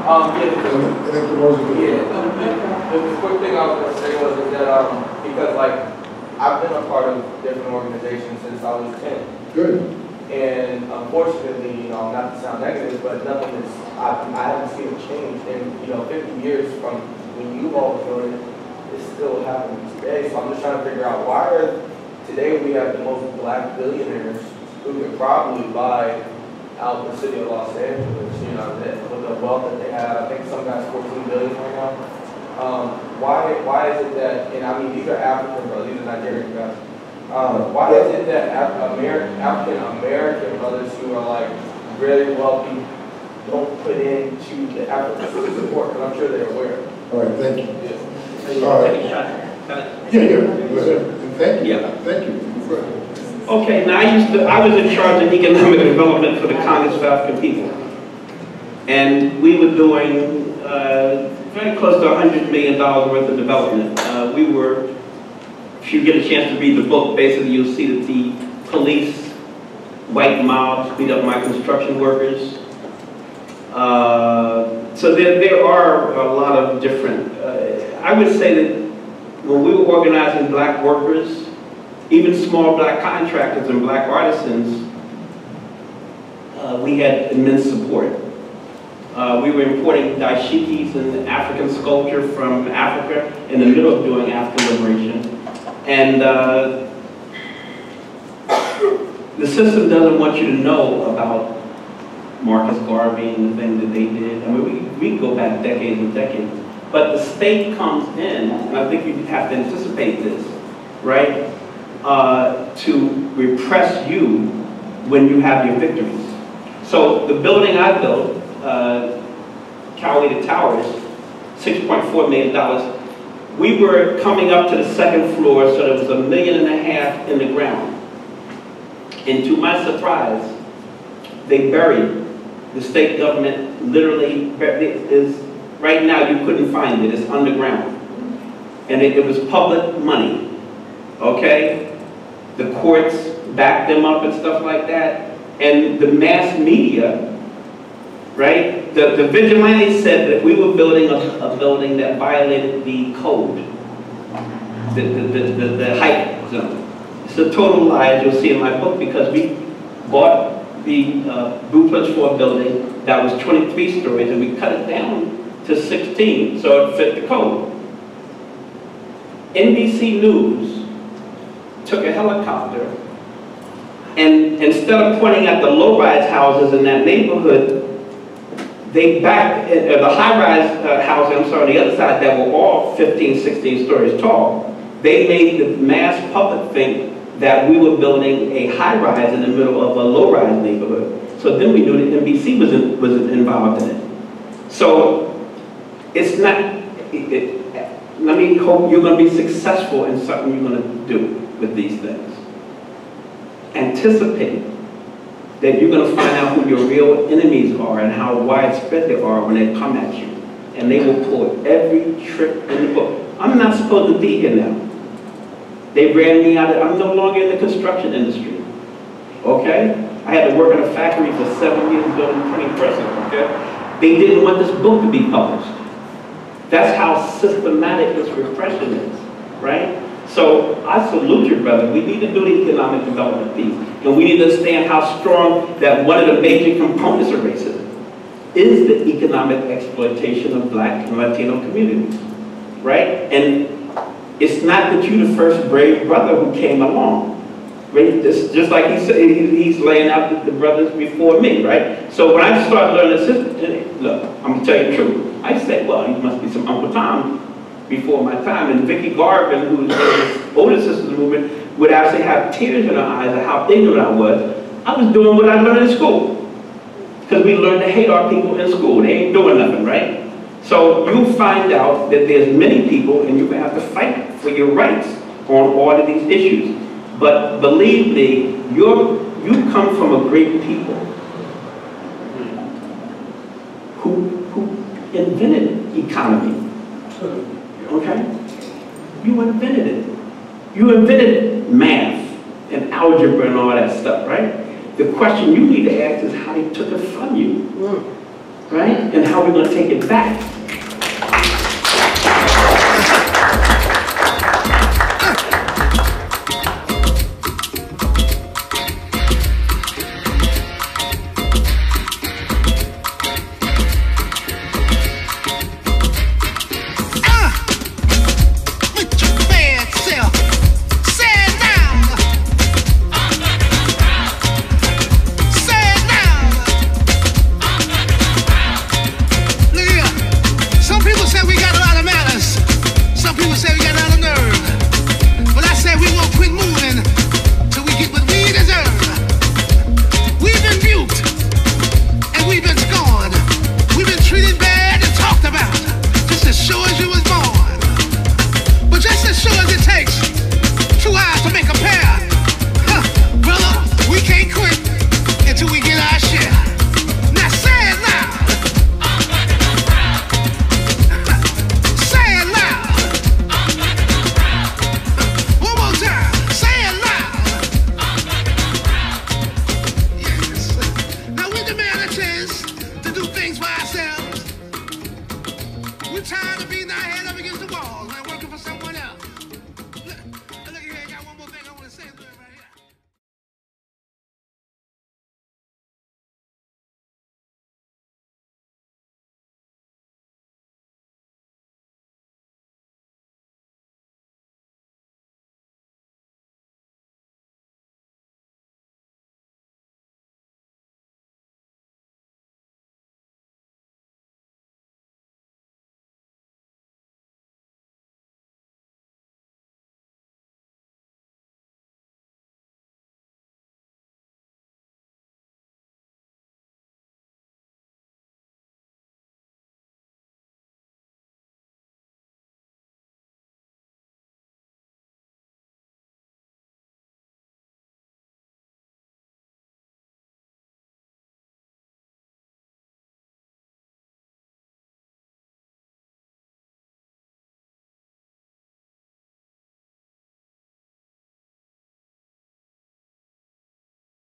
The quick thing I was going to say was that because like I've been a part of different organizations since I was 10. Good. And unfortunately, you know, not to sound negative, but nothing is, I haven't seen a change in, you know, 50 years from when you all were doing it, it's still happening today. So I'm just trying to figure out why today we have the most black billionaires who could probably buy out the city of Los Angeles, you know, that with the wealth that they have. I think some guys $14 billion right now. Why is it that, and I mean, these are African brothers, these are Nigerian guys. Why is it that African American brothers who are like really wealthy don't put into the applicants for support, but I'm sure they're aware. All right, thank you. Yeah. All right. Go ahead. Thank you. Yeah. Thank you. Okay, now I was in charge of economic development for the Congress of African People. And we were doing very close to $100 million worth of development. We were, if you get a chance to read the book, basically you'll see that the police, white mobs, beat up my construction workers. So there are a lot of different, I would say that when we were organizing black workers, even small black contractors and black artisans, we had immense support. We were importing dashikis and African sculpture from Africa in the middle of doing African liberation. And the system doesn't want you to know about Marcus Garvey and the thing that they did. I mean, we go back decades and decades. But the state comes in, and I think you have to anticipate this, right? To repress you when you have your victories. So the building I built, Coweta Towers, $6.4 million, we were coming up to the second floor, so there was $1.5 million in the ground. And to my surprise, they buried the state government. Literally, is right now you couldn't find it. It's underground, and it was public money. Okay, the courts backed them up and stuff like that, and the mass media, right? The vigilantes said that we were building a building that violated the code, the height zone. It's a total lie, as you'll see in my book, because we bought the duplex floor building that was 23 stories, and we cut it down to 16, so it fit the code. NBC News took a helicopter, and instead of pointing at the low-rise houses in that neighborhood, they backed the high-rise houses, I'm sorry, on the other side, that were all 15, 16 stories tall. They made the mass public think that we were building a high-rise in the middle of a low-rise neighborhood. So then we knew that NBC was involved in it. So it's not, let me hope you're going to be successful in something you're going to do with these things. Anticipate that you're going to find out who your real enemies are and how widespread they are when they come at you. And they will pull every trick in the book. I'm not supposed to be here now. They ran me out of, I'm no longer in the construction industry, okay? I had to work in a factory for 7 years building printing presses, okay? They didn't want this book to be published. That's how systematic this repression is, right? So I salute you, brother. We need to do the economic development piece, and we need to understand how strong that one of the major components of racism is the economic exploitation of black and Latino communities, right? And it's not that you're the first brave brother who came along. Right? Just like he said, he's laying out the brothers before me, right? So when I started learning this, look, I'm going to tell you the truth. I said, well, he must be some Uncle Tom before my time. And Vicki Garvin, who was the older sister's movement, would actually have tears in her eyes of how ignorant I was. I was doing what I learned in school. Because we learned to hate our people in school. They ain't doing nothing, right? So you find out that there's many people, and you're going to have to fight for your rights on all of these issues. But believe me, you come from a great people who invented economy, okay? You invented it. You invented math and algebra and all that stuff, right? The question you need to ask is how they took it from you. Right? And how we're going to take it back. tired of being the